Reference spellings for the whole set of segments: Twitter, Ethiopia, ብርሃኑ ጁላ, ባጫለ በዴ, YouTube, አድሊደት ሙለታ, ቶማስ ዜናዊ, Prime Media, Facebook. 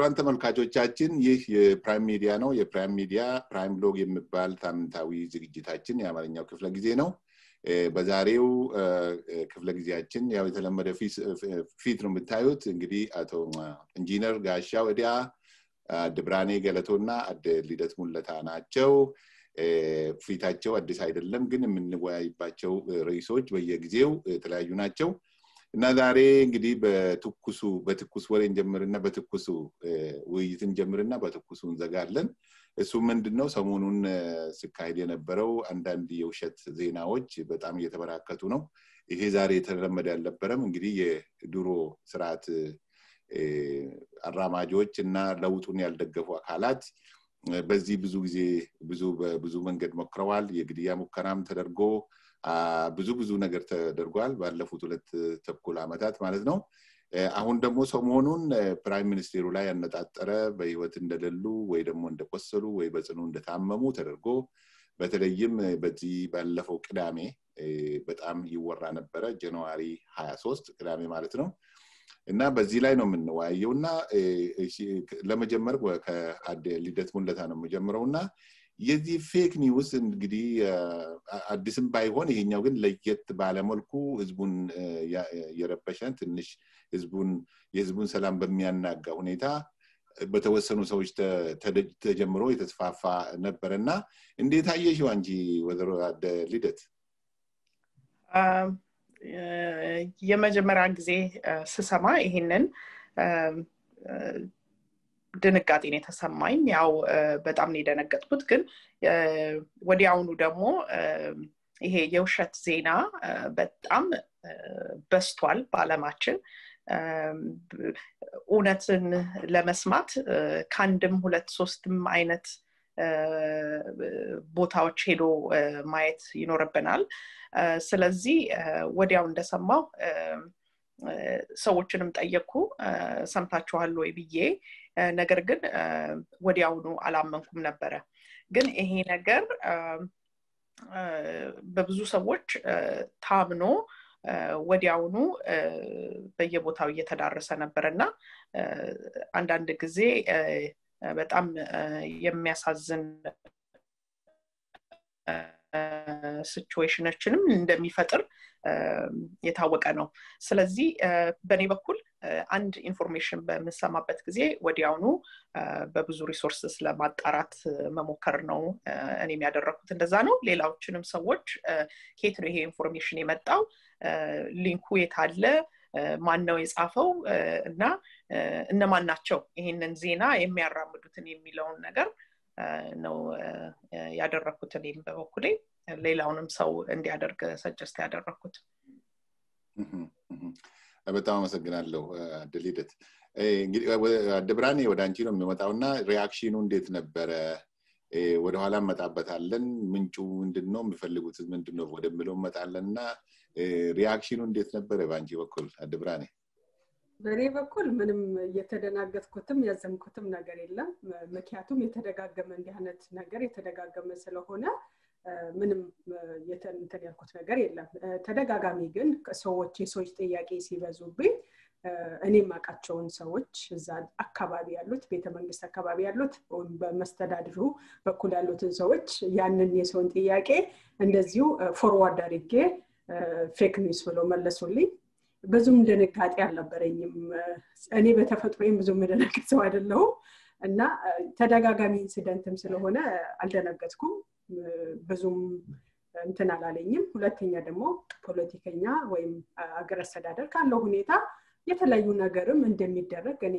ክቡራን ተመልካቾቻችን ይህ የፕራይም ሚዲያ ነው የፕራይም ሚዲያ ፕራይም ሎግ የሚባል ታምንታዊ ዝግጅታችን የአማርኛው ክፍለ ጊዜ ነው በዛሬው ክፍለ ጊዜያችን ያው የተለመደ ፊት ነው የምታዩት እንግዲህ አቶ ኢንጂነር ጋሻው እዲያ ድብራኔ ገለቶና አድሊደት ሙለታ ናቸው ፊታቸው አዲስ አይደለም ግን የምንወያይባቸው ርዕሶች በየጊዜው ተለያዩ ናቸው እና ዛሬ እንግዲህ በትኩስ ወሬን ጀምርና በትኩሱ ውይይትን ጀምርና በትኩሱ እንዘጋለን እሱ ምንድነው ሰሞኑን ስካይድ የነበረው አንዳንድ የውሸት ዜናዎች በጣም እየተበራከቱ ነው ይሄ ዛሬ ተረመደ ያለበረም እንግዲህ የዱሮ ስርዓት አራማጆች እና ለውጡን ያልደገፉ አካላት በዚህ ብዙ ጊዜ ብዙ መንገድ መከራዋል የግድያ ሙከራም ተደርጎ ብዙ ነገር ተደርጓል ባለፉት ሁለት ተኩል አመታት ማለት ነው አሁን ደግሞ ሰሞኑን ፕራይም ሚኒስትሩ ላይ ያነጣጠረ በህይወት እንደሌሉ ወይ ደግሞ እንደቆሰሉ ወይ በጽኑ እንደታመሙ ተደርጎ በተለይም በዚህ ባለፈው ቅዳሜ በጣም ይወራ ነበር ጃንዋሪ 23 ቅዳሜ ማለት ነው እና በዚህ ላይ ነው የምንወያየውና ለመጀመር ከአድሊደት ሙለታ ነው መጀመሩና የዚህ ፌክ ኒውስ እንግዲህ አዲስም ባይሆን ይሄኛው ግን ለየት ባለመልኩ ህዝቡን የረበሸን ትንሽ ህዝቡን ሰላም በሚያናጋ ሁኔታ በተወሰኑ ሰዎች ተጀምሮ የተስፋፋ ነበርና እንዴት አየሽው አንቺ ወደረ አድሊደት የመጀመሪያ ጊዜ ስሰማ ይሄንን ድንጋጤን የተሰማኝ ያው በጣም ሊደነገጥኩት ግን ወዲያውኑ ደግሞ ይሄ የውሸት ዜና በጣም በስቷል ባለማችን ኡነትን ለመስማት ካንድም 2-3ም አይነት ቦታዎች ሄዶ ማየት ይኖርብናል ስለዚህ ወዲያው እንደሰማው ሰዎችንም ጠየቁ ሰምታችኋል ወይ ብዬ ነገር ግን ወዲያውኑ አላመንኩም ነበር ግን ይሄ ነገር በብዙ ሰዎች ታምኖ ወዲያውኑ በየቦታው እየተዳረሰ ነበርና አንዳንድ ጊዜ በጣም የሚያሳዝን ሲቹዌሽናችንም እንደሚፈጥር የታወቀ ነው ስለዚህ በኔ በኩል አንድ ኢንፎርሜሽን በመሰማበት ጊዜ ወዲያውኑ በብዙ ሪሶርሰስ ለማጣራት መሞከር ነው እኔ የሚያደረኩት እንደዛ ነው ሌላዎችንም ሰዎች ኬት ነው ይሄ ኢንፎርሜሽን የመጣው ሊንኩ የታለ ማን ነው የጻፈው እና እነማን ናቸው ይሄንን ዜና የሚያራምዱትን የሚለውን ነገር ነው ያደረኩት እኔ በበኩሌ ሌላውንም ሰው እንዲያደርግ ሰጀስት ያደረኩት በጣም አመሰግናለሁ አድሊደት እንግዲህ አድብራኔ ወደ አንቺ ነው የሚመጣውና ሪአክሽኑ እንዴት ነበር ወደ ኋላ መጣበታለን ምንጩ ምንድነው የሚፈልጉት ምንድነው ወደምለው መጣለንና ሪአክሽኑ እንዴት ነበር ባንቺ በኩል አድብራኔ በኔ በኩል ምንም የተደናገጥኩትም ያዘንኩትም ነገር የለም ምክንያቱም የተደጋገመ እንዲያነት ነገር የተደጋገመ ስለሆነ ምንም የተንተያልኩት ነገር የለም ተደጋጋሚ ግን ሰዎች ጥያቄ ሲበዙብኝ እኔም አቃቸውን ሰዎች እዛ አካባቢ ያሉት ቤተመንግስት አካባቢ ያሉት በመስተዳድሩ በኩል ያሉትን ሰዎች ያንን የሰውን ጥያቄ እንደዚሁ ፎርዋርድ አድርጌ ፌክ ኒውስ ብሎ መለሱልኝ ብዙም ደንጋጤ አልነበረኝም እኔ በተፈጥሮዬም ብዙም ደንጋጤ ሰው አይደለሁም እና ተደጋጋሚ ኢንሲደንትም ስለሆነ አልደነገጥኩም ብዙም እንተናላለኝም ሁለተኛ ደግሞ ፖለቲካኛ ወይም አገረሰዳደር ካለው ሁኔታ የተለያዩ ነገርም እንደሚደረግ እኔ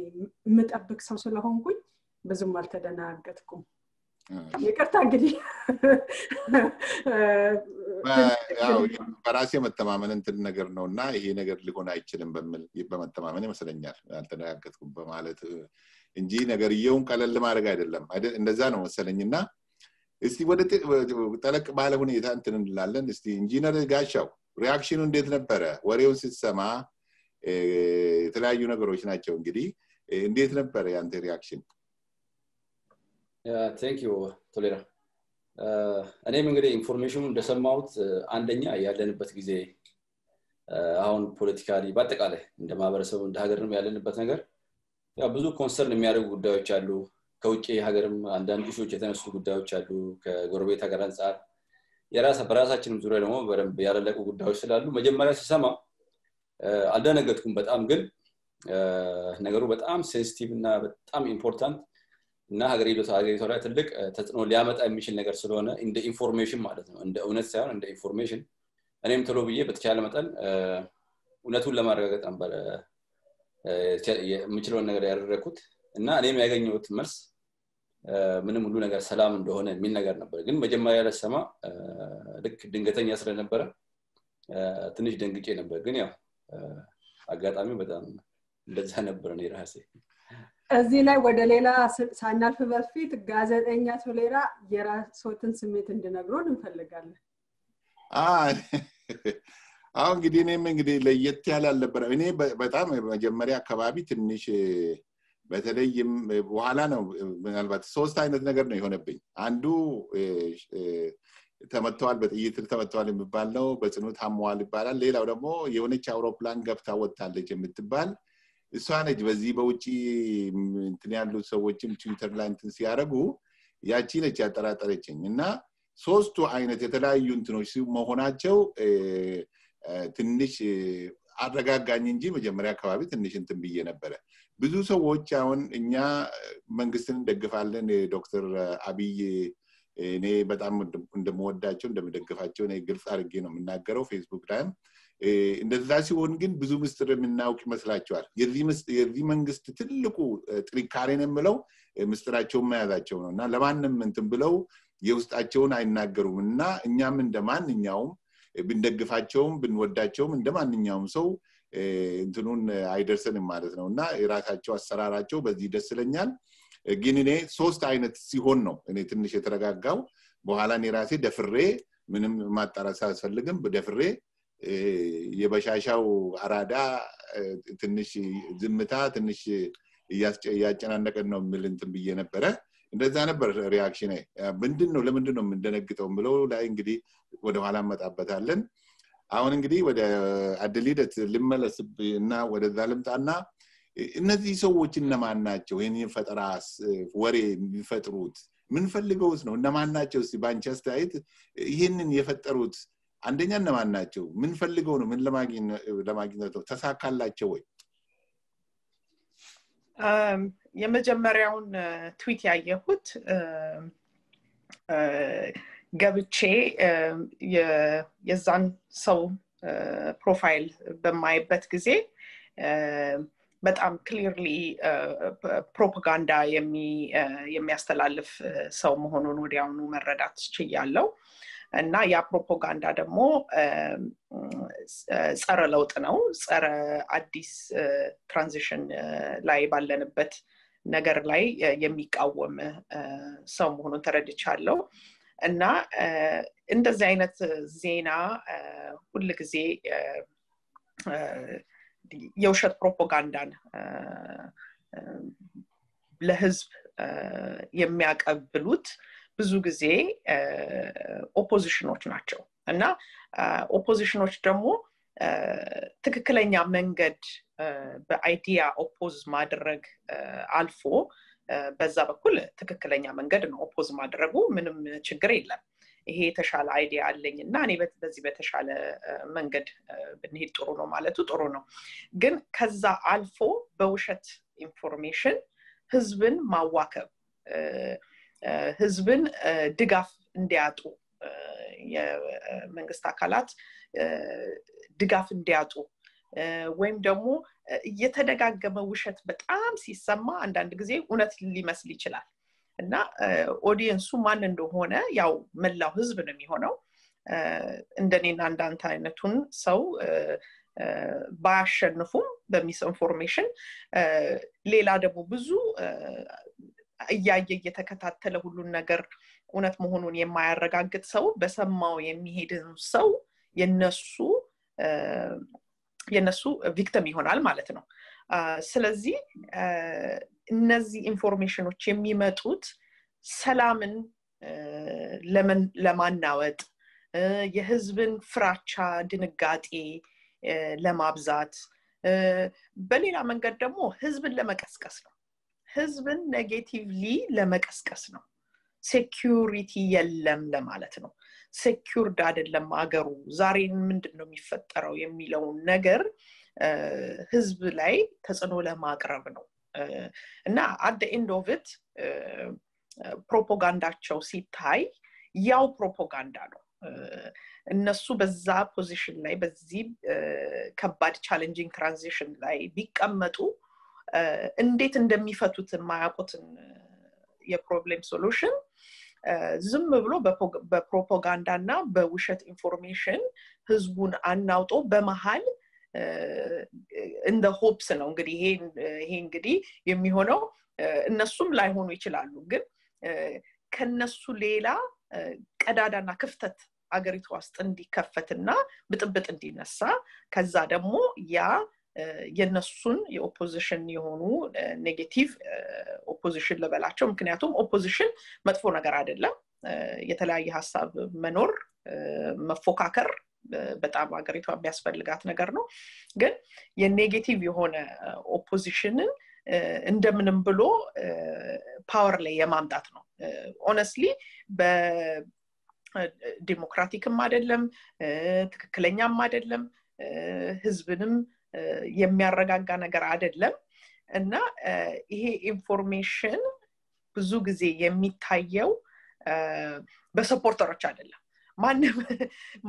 መጠብቅ ሰው ስለሆንኩኝ ብዙም አልተደናገጥኩም ይቅርታ እንግዲህ ያው በራሴ መተማመን እንትን ነገር ነውና ይሄ ነገር ሊሆን አይችልም በሚል በመተማመን ይመስለኛል አልተደናገጥኩም በማለት እንጂ ነገር ይየውን ቀለል ማድረግ አይደለም እንደዛ ነው መሰለኝና እስቲ ወደ ተለቅ ባለ ሁኔታ እንትን እንላለን እስቲ ኢንጂነር ጋሻው ሪአክሽኑ እንዴት ነበር ወሬውን ሲሰማ የተለያዩ ነገሮች ናቸው እንግዲህ እንዴት ነበር ያንተ ሪአክሽን thank you ቶሌራ እኔም እንግዲህ ኢንፎርሜሽኑን እንደሰማሁት አንደኛ ያለንበት ጊዜ አሁን ፖለቲካሊ በአጠቃላይ እንደማበረሰቡ እንደሀገርንም ያለንበት ነገር Yeah, ብዙ concern me are good day chalu. Kauchi hagaram and then issue chetan su good day chalu. Gorbeta garanzar. Yara saparasa chin zurelamo. Veram biyara leku good day chalu. Majem mara sama. Aldana gatkum but am good. Nagaru but am sensitive na but am important. Na hagarido sa hagarido ra talik. Tatno liamat admission nagar salona in the information madatno. In the onetsa and the information. Anem tolobiye but chalamatan. Unatul la maragat ambara. Mutual Nagar Rakut, and now they may again with Mers, Minamulunagar Salam Don and Minagar Nabergin, Majamaya Sama, Dingatanias Renabera, Tunish Dengichin and Berginia. I got a madam, that's Hannah Bernir Hassi. As in I were the Lena Sanal Fever feet, Gaza and Yasolera, Yera Sotan Summit and Dinagro and Pelagan. Ah. አሁን እንግዲህ እኔም እንግዲህ ለየት ያለ አልነበረ እኔ በጣም መጀመሪያ አካባቢ ትንሽ በተለይም በኋላ ነው ምናልባት ሶስት አይነት ነገር ነው የሆነብኝ አንዱ ተመተዋል በጥይት ተመተዋል የሚባል ነው በጽኑ ታሟል ይባላል ሌላው ደግሞ የሆነች አውሮፕላን ገብታ ወጣለች የምትባል እሷ ነች በዚህ በውጪ እንትን ያሉ ሰዎችም ትዊተር ላይ እንትን ሲያረጉ ያቺ ነች ያጠራጠረችኝና ሶስቱ አይነት የተለያዩ እንትኖች መሆናቸው ትንሽ አረጋጋኝ እንጂ መጀመሪያ አካባቢ ትንሽ እንትን ብዬ ነበር ብዙ ሰዎች አሁን እኛ መንግስትን ደግፋለን ዶክተር አብይ እኔ በጣም እንደምወዳቸው እንደምደግፋቸው ነው ግልጽ አድርጌ ነው የምናገረው Facebook ላይ እንደዛ ሲሆን ግን ብዙ ምስጥር የምናውቅ ይመስላቸዋል የዚህ መንግስት ትልቁ ጥሪካሬን የምለው ምስጥራቸው ማያዛቸው ነውና ለማንም እንትን ብለው የውስጣቸውን አይናገሩምና እኛም እንደማንኛው ብንደግፋቸውም ብንወዳቸውም እንደማንኛውም ሰው እንትኑን አይደርሰንም ማለት ነውና ራሳቸው አሰራራቸው በዚህ ደስለኛል ግን እኔ ሶስት አይነት ሲሆን ነው እኔ ትንሽ የተረጋጋው በኋላ እኔ ራሴ ደፍሬ ምንም ማጣራሳ አስፈልግም በደፍሬ የበሻሻው አራዳ ትንሽ ዝምታ ትንሽ ያጨናነቀን ነው ምል እንትን ብዬ ነበር እንደዛ ነበር ሪአክሽኔ ምንድነው ለምንድነው እንደነግጠው ብለው ላይ እንግዲህ ወደ ኋላ መጣበታለን አሁን እንግዲህ ወደ አድሊደት ልመለስብና ወደ ዛልምጣና እነዚህ ሰዎች እነማን ናቸው የኔ ፈጠራስ ወሬ የሚፈጥሩት ምን ፈልገውስ ነው እነማን ናቸው ሲባንቸስተር አይት ይሄንን የፈጠሩት አንደኛ እነማን ናቸው ምን ፈልገው ነው ምን ለማግኘት ተሳካላቸው ወይ የመጀመሪያውን ትዊት ያየሁት ገብቼ የዛን ሰው ፕሮፋይል በማይበት ጊዜ በጣም ክሊርሊ ፕሮፓጋንዳ የሚያስተላልፍ ሰው መሆኑን ወዲያውኑ መረዳት ችያለሁ እና ያ ፕሮፓጋንዳ ደግሞ ጸረ ለውጥ ነው ጸረ አዲስ ትራንዚሽን ላይ ባለንበት ነገር ላይ የሚቃወም ሰው መሆኑን ተረድቻለሁ እና እንደዚህ አይነት ዜና ሁሉ ጊዜ የውሸት ፕሮፓጋንዳን ለህዝብ የሚያቀብሉት ብዙ ጊዜ ኦፖዚሽኖች ናቸው እና ኦፖዚሽኖች ደግሞ ትክክለኛ መንገድ በአይዲያ ኦፖዝ ማድረግ አልፎ በዛ በኩል ትክክለኛ መንገድ ነው ኦፖዝ ማድረጉ ምንም ችግር የለም ይሄ ተሻለ አይዲያ አለኝና እኔ በዚህ በተሻለ መንገድ ብንሄድ ጥሩ ነው ማለቱ ጥሩ ነው ግን ከዛ አልፎ በውሸት ኢንፎርሜሽን ህዝብን ማዋከብ ህዝብን ድጋፍ እንዲያጡ የመንግስት አካላት ድጋፍ እንዲያጡ ወይም ደግሞ የተደጋገመ ውሸት በጣም ሲሰማ አንዳንድ ጊዜ እውነት ሊመስል ይችላል እና ኦዲየንሱ ማን እንደሆነ ያው መላው ህዝብ ነው የሚሆነው እንደኔና እንዳንተ አይነቱን ሰው ባያሸንፉም በሚስ ኢንፎርሜሽን ሌላ ደግሞ ብዙ ያየ የተከታተለ ሁሉን ነገር እውነት መሆኑን የማያረጋግጥ ሰው በሰማው የሚሄድን ሰው የነሱ ቪክቲም ይሆናል ማለት ነው ስለዚህ እነዚህ ኢንፎርሜሽኖች የሚመጡት ሰላምን ለማናወጥ የህዝብን ፍራቻ ድንጋጤ ለማብዛት በሌላ መንገድ ደግሞ ህዝብን ለመቀስቀስ ነው husband negatively lemakaskasno. Security yellem lemaletno. Secure daded lemagaru. Zarin mindno mifattaro yemilaw nager. Hizb lay tasano lemagravno. Now at the end of it, propaganda chow sitai yaw propaganda no. Nasu baza position lay bazi kabad challenging transition lay bikamatu indate ndemifatut mayakotin ya problem solution ዝም ብሎ በፕሮፖጋንዳና በውሸት ኢንፎርሜሽን ህዝቡን አናውጦ በመሃል in the hopes ነው እንግዲህ ይሄ እንግዲህ የሚሆነው እነሱም ላይሆኑ ይችላሉ ግን ከነሱ ሌላ ቀዳዳና ክፍተት አገሪቱ ውስጥ እንዲከፈትና ብጥብጥ እንዲነሳ ከዛ ደግሞ ያ የነሱን የኦፖዚሽን የሆኑ ኔጌቲቭ ኦፖዚሽን ለበላቸው ምክንያቱም ኦፖዚሽን መጥፎ ነገር አይደለም የተለያየ ሐሳብ መኖር መፎካከር በጣም አገሪቷ የሚያስፈልጋት ነገር ነው ግን የኔጌቲቭ የሆነ ኦፖዚሽንን እንደምንም ብሎ ፓወር ላይ የማምጣት ነው honestly በዲሞክራቲክም አይደለም ትክክለኛም አይደለም ህዝብንም የሚያረጋጋ ነገር አይደለም እና ይሄ ኢንፎርሜሽን ብዙ ጊዜ የሚታየው በሰፖርተሮች አይደለም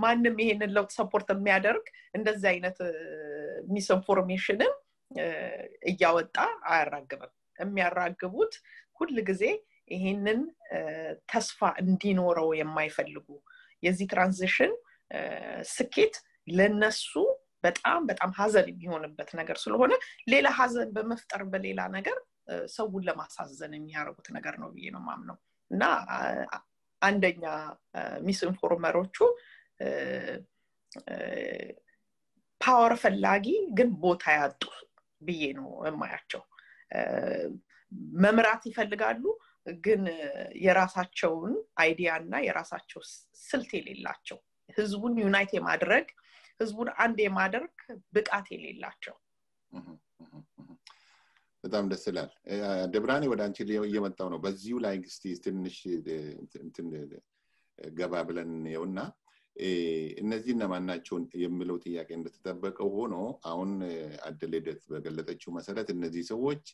ማንም ይሄንን ለውጥ ሰፖርት የሚያደርግ እንደዚህ አይነት ሚስ ኢንፎርሜሽንን ያወጣ አያራግብም የሚያራግቡት ሁሉ ጊዜ ይሄንን ተስፋ እንዲኖረው የማይፈልጉ የዚህ ትራንዚሽን ስኬት ለነሱ በጣም በጣም ሀዘን የሚሆንበት ነገር ስለሆነ ሌላ ሀዘን በመፍጠር በሌላ ነገር ሰውን ለማሳዘን የሚያረጉት ነገር ነው ብዬ ነው ማምነው እና አንደኛ ሚስ ኢንፎርመሮቹ ፓወር ፈላጊ ግን ቦታ ያጡ ብዬ ነው የማያቸው መምራት ይፈልጋሉ ግን የራሳቸውን አይዲያና የራሳቸው ስልት የሌላቸው ህዝቡን ዩናይት የማድረግ ህዝቡን አንድ የማድረግ ብቃት የሌላቸው በጣም ደስ ይላል ደብራኒ ወደ አንቺ እየመጣው ነው በዚሁ ላይ ግስቲ ትንሽ እንትን ገባ ብለን ነውና እነዚህ ነማናቸው የሚለው ጥያቄ እንደተጠበቀው ሆኖ አሁን አደለደት በገለጠችው መሰረት እነዚህ ሰዎች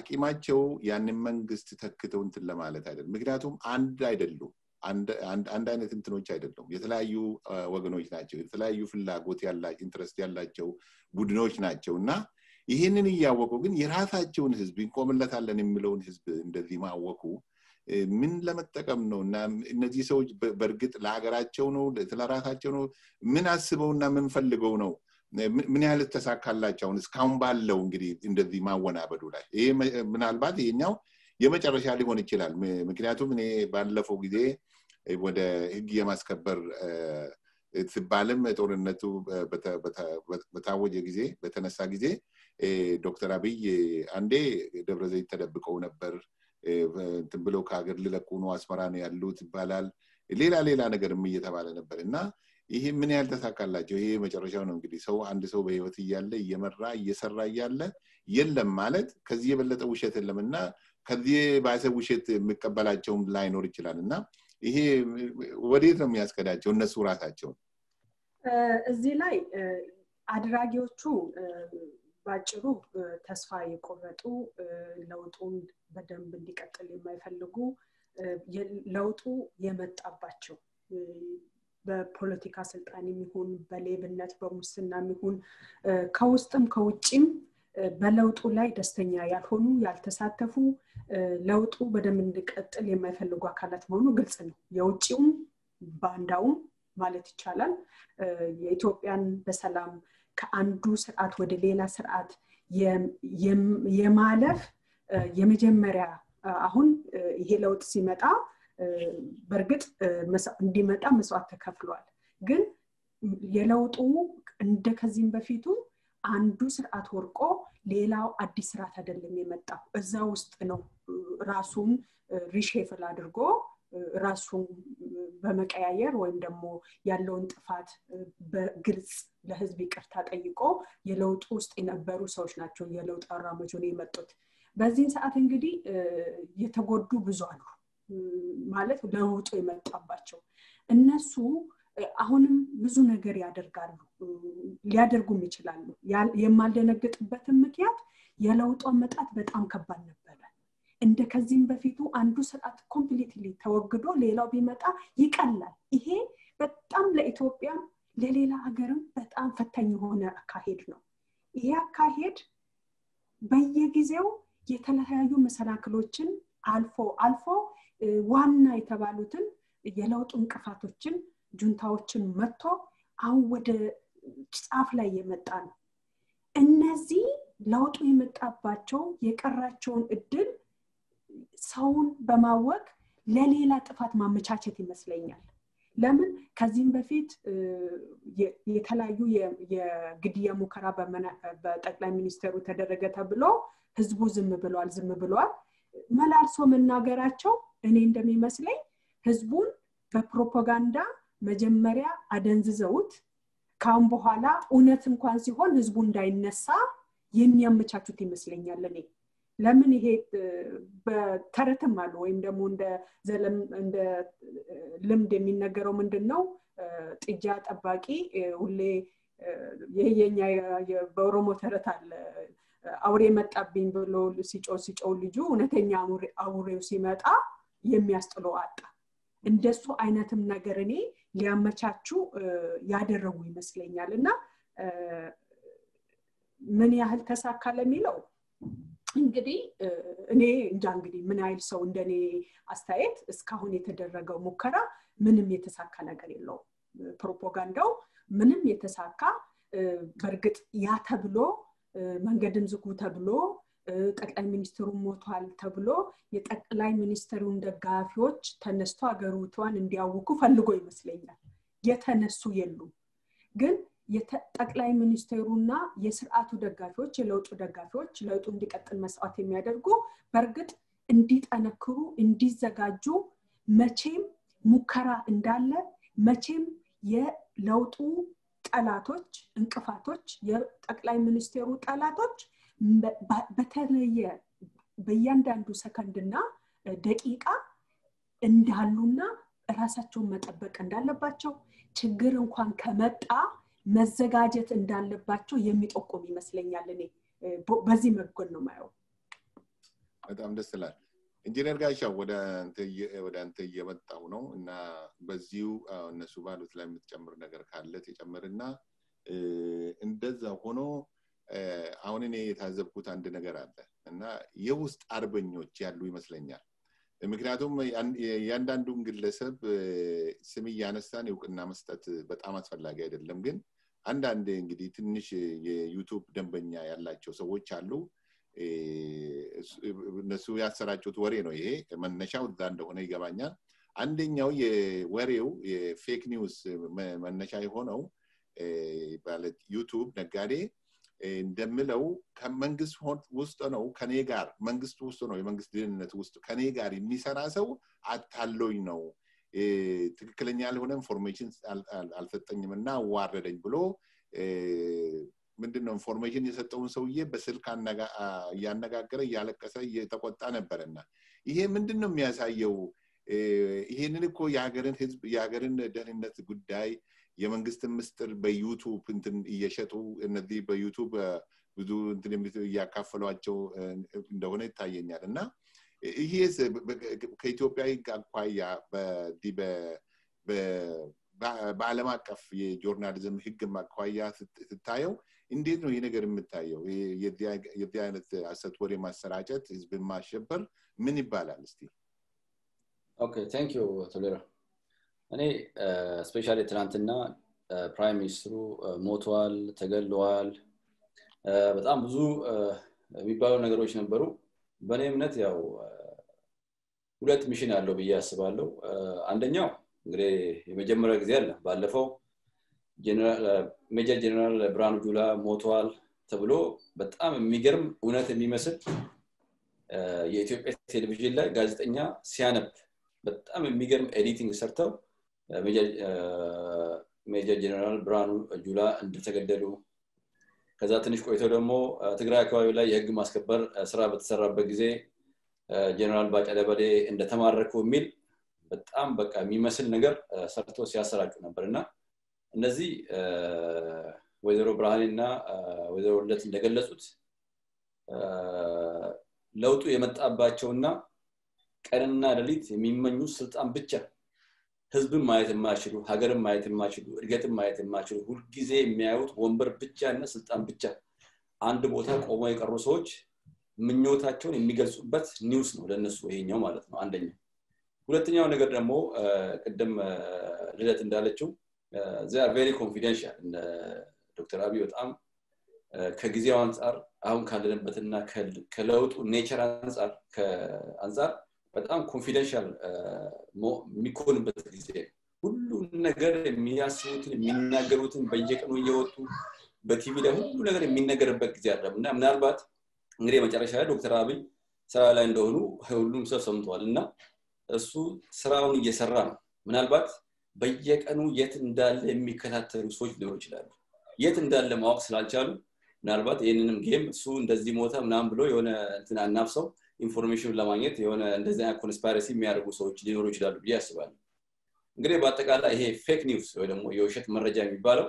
አቂማቸው ያንን መንግስት ተክተው እንትን ለማለት አይደለም ምክንያቱም አንድ አይደሉም አንድ አይነት እንትኖች አይደሉም የተለያዩ ወገኖች ናቸው የተለያዩ ፍላጎት ያላቸው ኢንትረስት ያላቸው ቡድኖች ናቸውና ይሄንን ያወቁ ግን የራሳቸውን ህዝብ እንቆምለታለን የሚለውን ህዝብ እንደዚህ ማወቁ ምን ለመጠቀም ነውና እነዚህ ሰዎች በርግጥ ለሀገራቸው ነው ለራሳቸው ነው ምን አስበውና ምን ፈልገው ነው ምን ያህል ተሳካላቸው እስካሁን ባለው እንግዲህ እንደዚህ ማወናበዱ ላይ ይሄ ምናልባት ይሄኛው የመጨረሻ ሊሆን ይችላል ምክንያቱም እኔ ባለፈው ጊዜ ወደ ህግ የማስከበር ትባለም ጦርነቱ በታወጀ ጊዜ በተነሳ ጊዜ ዶክተር አብይ አንዴ ደብረዘይት ተደብቀው ነበር እንትብሎ ካገር ለለቁ ነው አስመራን ያሉት ይባላል ሌላ ነገርም እየተባለ ነበርና ይሄ ምን ያህል ተሳካላቸው ይሄ መጨረሻው ነው እንግዲህ ሰው አንድ ሰው በህይወት ይያለ እየመራ እየሰራ ይያለ የለም ማለት ከዚህ የበለጠ ውሸት የለምና ከዚህ ባይሰው ውሸት መቀበላቸው ላይ ኖር ይችላልና ይሄ ወዴት ነው የሚያስከዳቸው እነሱ ራሳቸው እዚህ ላይ አድራጊዎቹ ባጭሩ ተስፋ የቆረጡ ለውጡን በደንብ እንዲቀጥል የማይፈልጉ ለውጡ የመጣባቸው በፖለቲካ ስልጣን የሚሆን በሌብነት በሙስና የሚሆን ከውስጥም ከውጭም በለውጡ ላይ ደስተኛ ያልሆኑ ያልተሳተፉ ለውጡ በደንብ እንዲቀጥል የማይፈልጉ አካላት መሆኑ ግልጽ ነው የውጪው ባንዳው ማለት ይችላል የኢትዮጵያን በሰላም ከአንዱ ስርዓት ወደ ሌላ ስርዓት የማለፍ የመጀመሪያ አሁን ይሄ ለውጥ ሲመጣ በርግጥ እንዲመጣ መስዋዕት ተከፍሏል ግን የለውጡ እንደከዚህም በፊቱ አንዱ ስርዓት ወርቆ ሌላው አዲስ ስርዓት አይደለም የመጣው እዛ ውስጥ ነው ራሱን ሪሼፍል አድርጎ ራሱን በመቀያየር ወይም ደግሞ ያለውን ጥፋት በግልጽ ለህዝብ ይቅርታ ጠይቆ የለውጥ ውስጥ የነበሩ ሰዎች ናቸው የለውጥ አራማጆች የመጡት Bazin saat engedi yetagodu buzalu. Malet dawoot emet abbacho. Annasu ahonum buzu neger yadergalu. Yadergu michilalu. Yemalde neget betem mekiyat yalawt ometat betam kabban nebbele. Inde kazin befitu andu saat completely tawagdo leela bimeta yiqallal. Ihe betam le Ethiopia ለሌላ ሀገርም በጣም ፈታኝ የሆነ አካሄድ ነው ይሄ አካሄድ በየጊዜው የተለያዩ መሰናክሎችን አልፎ ዋና የተባሉትን የለውጥ እንቅፋቶችን ጁንታዎችን መጥቶ አሁን ወደ ጻፍ ላይ የመጣ ነው እነዚህ ለውጡ የመጣባቸው የቀራቸውን እድል ሰውን በማወቅ ለሌላ ጥፋት ማመቻቸት ይመስለኛል ለምን ከዚህም በፊት የተለያዩ የግድያ ሙከራ በጠቅላይ ሚኒስተሩ ተደረገ ተብሎ ህዝቡ ዝም ብሏል መላልሶ መናገራቸው እኔ እንደሚመስለኝ ህዝቡን በፕሮፓጋንዳ መጀመሪያ አደንዝዘውት ካም በኋላ ኡነት እንኳን ሲሆን ህዝቡ እንዳይነሳ የሚያመቻቹት ይመስለኛል ለኔ ለምን ይሄ በተረተም አለ ወይም ደግሞ እንደ ልምድ የሚነገረው ምንድነው ጥጃ ጠባቂ ሁሌ የየኛ የበሮሞ ተረት አለ አውሬ መጣብኝ ብሎ ሲጮው ልጁ እነተኛ አውሬው ሲመጣ የሚያስጥለው አጣ እንደሱ አይነትም ነገር እኔ ሊያመቻቹ ያደረጉ ይመስለኛልና ምን ያህል ተሳካለ ሚለው እንግዲህ እኔ እንግዲህ ምን አይል ሰው እንደኔ አስተያየት እስካሁን የተደረገው ሙከራ ምንም የተሳካ ነገር የለው ፕሮፓጋንዳው ምንም የተሳካ በርግጥ ያ ተብሎ መንገድም ዝጉ ተብሎ ጠቅላይ ሚኒስትሩ ሞቷል ተብሎ የጠቅላይ ሚኒስትሩን ደጋፊዎች ተነስተው አገሩቷን እንዲያውቁ ፈልጎ ይመስለኛል የተነሱ የሉም ግን የጠቅላይ ሚኒስተሩና የስርዓቱ ደጋፊዎች የለውጡ ደጋፊዎች ለውጡ እንዲቀጥል መስዋዕት የሚያደርጉ በርግጥ እንዲጠነክሩ እንዲዘጋጁ መቼም ሙከራ እንዳለ መቼም የለውጡ ጠላቶች እንቅፋቶች የጠቅላይ ሚኒስተሩ ጠላቶች በተለየ በእያንዳንዱ ሰከንድና ደቂቃ እንዳሉና ራሳቸውን መጠበቅ እንዳለባቸው ችግር እንኳን ከመጣ መዘጋጀት እንዳለባቸው የሚጠቆም ይመስለኛል ለኔ በዚህ መጎን ነው ማየው በጣም ደስ ይላል ኢንጂነር ጋሻው ወደ አንተ እየመጣው ነው እና በዚሁ እነሱ ባሉት ላይ የምትጨምር ነገር ካለ ተጨምርና እንደዛ ሆኖ አሁን እኔ የታዘብኩት አንድ ነገር አለ እና የውስጥ አርበኞች ያሉ ይመስለኛል ምክንያቱም ያንዳንዱን ግለሰብ ስም ያነሳን ይውቅና መስጠት በጣም አስፈላጊ አይደለም ግን አንዳንዴ እንግዲህ ትንሽ የዩቲዩብ ደንበኛ ያላቸው ሰዎች አሉ እነሱ ያሰራጩት ወሬ ነው ይሄ መነሻው እዛ እንደሆነ ይገባኛል አንደኛው የወሬው የፌክ ኒውስ መነሻ የሆነው ማለት ዩቲዩብ ነጋዴ እንደምለው ከመንግስት ውስጥ ነው ከኔ ጋር መንግስት ውስጥ ነው የመንግስት ድህነት ውስጥ ከኔ ጋር የሚሰራ ሰው አታሎኝ ነው ትክክለኛ ያልሆነ ኢንፎርሜሽን አልሰጠኝምና ዋረደኝ ብሎ ምንድነው ኢንፎርሜሽን የሰጠውን ሰውዬ በስልክ ያነጋገረ ያለቀሰ የተቆጣ ነበርና ይሄ ምንድነው የሚያሳየው ይሄንን እኮ የሀገርን ደህንነት ጉዳይ የመንግስት ምስጥር በዩቲዩብ እንትን እየሸጡ እነዚህ በዩቲዩብ ብዙ እንትን የሚያካፈሏቸው እንደሆነ ይታየኛልና ይሄ ከኢትዮጵያ አኳያ በዓለም አቀፍ የጆርናሊዝም ህግ አኳያ ስታየው እንዴት ነው ይሄ ነገር የምታየው የዚህ አይነት አሰት ወሬ ማሰራጨት ህዝብ ማሸበር ምን ይባላል እስቲ Okay thank you Tolera እኔ ስፔሻሊ ትላንትና ፕራይም ሚኒስትሩ ሞቷል ተገለዋል በጣም ብዙ የሚባሉ ነገሮች ነበሩ በእኔ እምነት ያው ሁለት ሚሽን አለው ብዬ አስባለሁ አንደኛው እንግዲህ የመጀመሪያ ጊዜ አለ ባለፈው ጀነራል ሜጀር ጀነራል ብርሃኑ ጁላ ሞቷል ተብሎ በጣም የሚገርም እውነት የሚመስል የኢትዮጵያ ቴሌቪዥን ላይ ጋዜጠኛ ሲያነብ በጣም የሚገርም ኤዲቲንግ ሰርተው ሜጀር ጀነራል ብርሃኑ ጁላ እንደተገደሉ ከዛትንሽ ቆይቶ ደግሞ ትግራይ አካባቢ ላይ የህግ ማስከበር ስራ በተሰራበት ጊዜ ጀነራል ባጫለ በዴ እንደተማረኩ ሚል በጣም በቃ የሚመስል ነገር ሰርቶ ሲያሰራጩ ነበርና እነዚህ ወይዘሮ ብርሃኔና ወይዘሮ ወልደት እንደገለጹት ለውጡ የመጣባቸውና ቀንና ሌሊት የሚመኙ ስልጣን ብቻ ህዝብን ማየት ማይችሉ ሀገርን ማየት ማይችሉ እድገትን ማየት ማይችሉ ሁሉ ጊዜ የሚያዩት ወንበር ብቻና ስልጣን ብቻ አንድ ቦታ ቆሞ የቀሩ ሰዎች ምኞታቸውን የሚገልጹበት ኒውስ ነው ለነሱ ይሄኛው ማለት ነው አንደኛው ሁለተኛው ነገር ደግሞ ቀደም ልደት እንዳለችው they are very confidential ዶክተር አብይ በጣም ከጊዜው አንፃር አሁን ካለንበትና ከለውጡ ኔቸር አንፃር ከአንፃር በጣም ኮንፊደንሻል ሚኮንበት ጊዜ ሁሉ ነገር የሚያስቡትን የሚናገሩትን በየቀኑ እየወጡ በቲቪ ላይ ሁሉ ነገር የሚነገርበት ጊዜ አለና ምናልባት እንግዲህ መጨረሻ ላይ ዶክተር አብይ ስራ ላይ እንደሆኑ ሁሉም ሰው ሰምቷልና እሱ ስራውን እየሰራ ነው ምናልባት በየቀኑ የት እንዳለ የሚከታተሉ ሰዎች ሊኖር ይችላል የት እንዳለ ማወቅ ስላልቻሉ ምናልባት ይሄንንም ጌም እሱ እንደዚህ ሞታ ምናም ብሎ የሆነ እንትና እናፍሰው information ለማግኘት የሆነ እንደዚህ አይነት ኮንስፓይረሲ የሚያደርጉ ሰዎች ሊኖሩ ይችላሉ ብዬ አስባለሁ። እንግዲህ በአጠቃላይ ይሄ ፌክ ኒውስ ወይ ደግሞ የውሸት መረጃ የሚባለው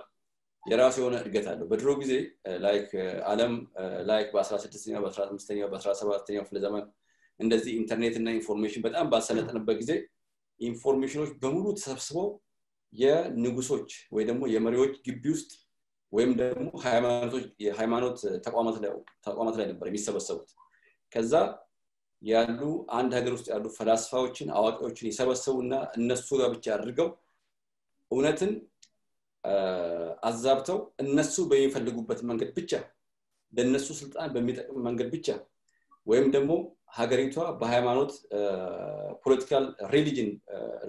የራሱ የሆነ እድገት አለው። በድሮ ጊዜ ላይክ ዓለም ላይክ በ16ኛው በ15ኛው በ17ኛው ክፍለ ዘመን እንደዚህ ኢንተርኔት እና ኢንፎርሜሽን በጣም ባሰለጠነበት ጊዜ ኢንፎርሜሽኖች በሙሉ ተሰብስበው የንጉሶች ወይ ደግሞ የመሪዎች ግቢ ውስጥ ወይም ደግሞ ሃይማኖት ተቋማት ላይ ነበር የሚሰበሰቡት። ከዛ ያሉ አንድ ሀገር ውስጥ ያሉ ፈላስፋዎችን አዋቂዎችን ይሰበሰቡና እነሱ ጋር ብቻ አድርገው ኡነትን አዛብተው እነሱ በሚፈልጉበት መንገድ ብቻ ለነሱ ስልጣን በሚጠቅም መንገድ ብቻ ወይም ደግሞ ሀገሪቷ በሃይማኖት ፖለቲካል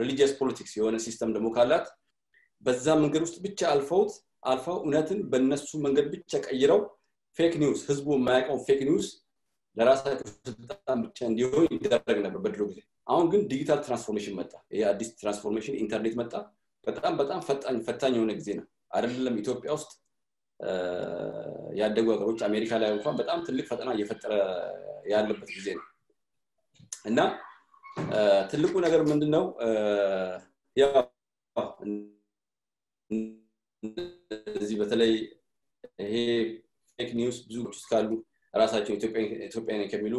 ሪሊጂየስ ፖለቲክስ የሆነ ሲስተም ደግሞ ካላት በዛ መንገድ ውስጥ ብቻ አልፈው ኡነትን በነሱ መንገድ ብቻ ቀይረው ፌክ ኒውስ ህዝቡ ማያውቀው ፌክ ኒውስ ለራሳቸው ስልጣን ብቻ እንዲሆን ይደረግ ነበር በድሮ ጊዜ። አሁን ግን ዲጂታል ትራንስፎርሜሽን መጣ። ይሄ አዲስ ትራንስፎርሜሽን ኢንተርኔት መጣ። በጣም ፈታኝ የሆነ ጊዜ ነው። አይደለም ኢትዮጵያ ውስጥ ያደጉ ሀገሮች አሜሪካ ላይ እንኳን በጣም ትልቅ ፈተና እየፈጠረ ያለበት ጊዜ ነው። እና ትልቁ ነገር ምንድነው ያው እዚህ በተለይ ይሄ ፌክ ኒውስ ብዙ ስካሉ ራሳቸው ኢትዮጵያውያን ከሚሉ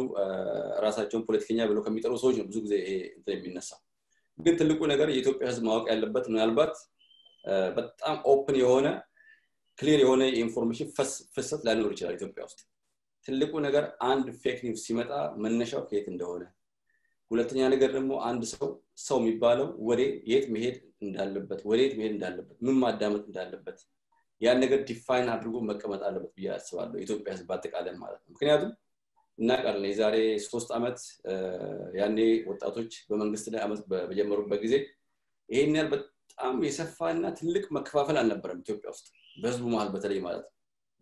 ራሳቸው ፖለቲከኛ ብሎ ከሚጠሩ ሰዎች ብዙ ጊዜ እንትን የሚነሳ ግን ትልቁ ነገር የኢትዮጵያ ህዝብ ማወቅ ያለበት ምናልባት በጣም ኦፕን የሆነ ክሊር የሆነ ኢንፎርሜሽን ፍሰት ላይኖር ይችላል ኢትዮጵያ ውስጥ ትልቁ ነገር አንድ ፌክ ኒውስ ሲመጣ መነሻው ከየት እንደሆነ ሁለተኛ ነገር ደግሞ አንድ ሰው የሚባለው ወዴት መሄድ እንዳለበት ምን ማዳመጥ እንዳለበት ያን ነገር ዲፋይን አድርጎ መቀመጥ አለበት ብዬ አስባለሁ ኢትዮጵያ ህዝብ አጠቃላይ ማለት ነው ምክንያቱም እና ቀርለ የዛሬ 3 አመት ያኔ ወጣቶች በመንግስት ላይ አመጽ በጀመሩበት ጊዜ ይሄን ያህል በጣም የሰፋና ትልቅ መከፋፈል አልነበረም ኢትዮጵያ ውስጥ በህዝቡ መሃል በተለይ ማለት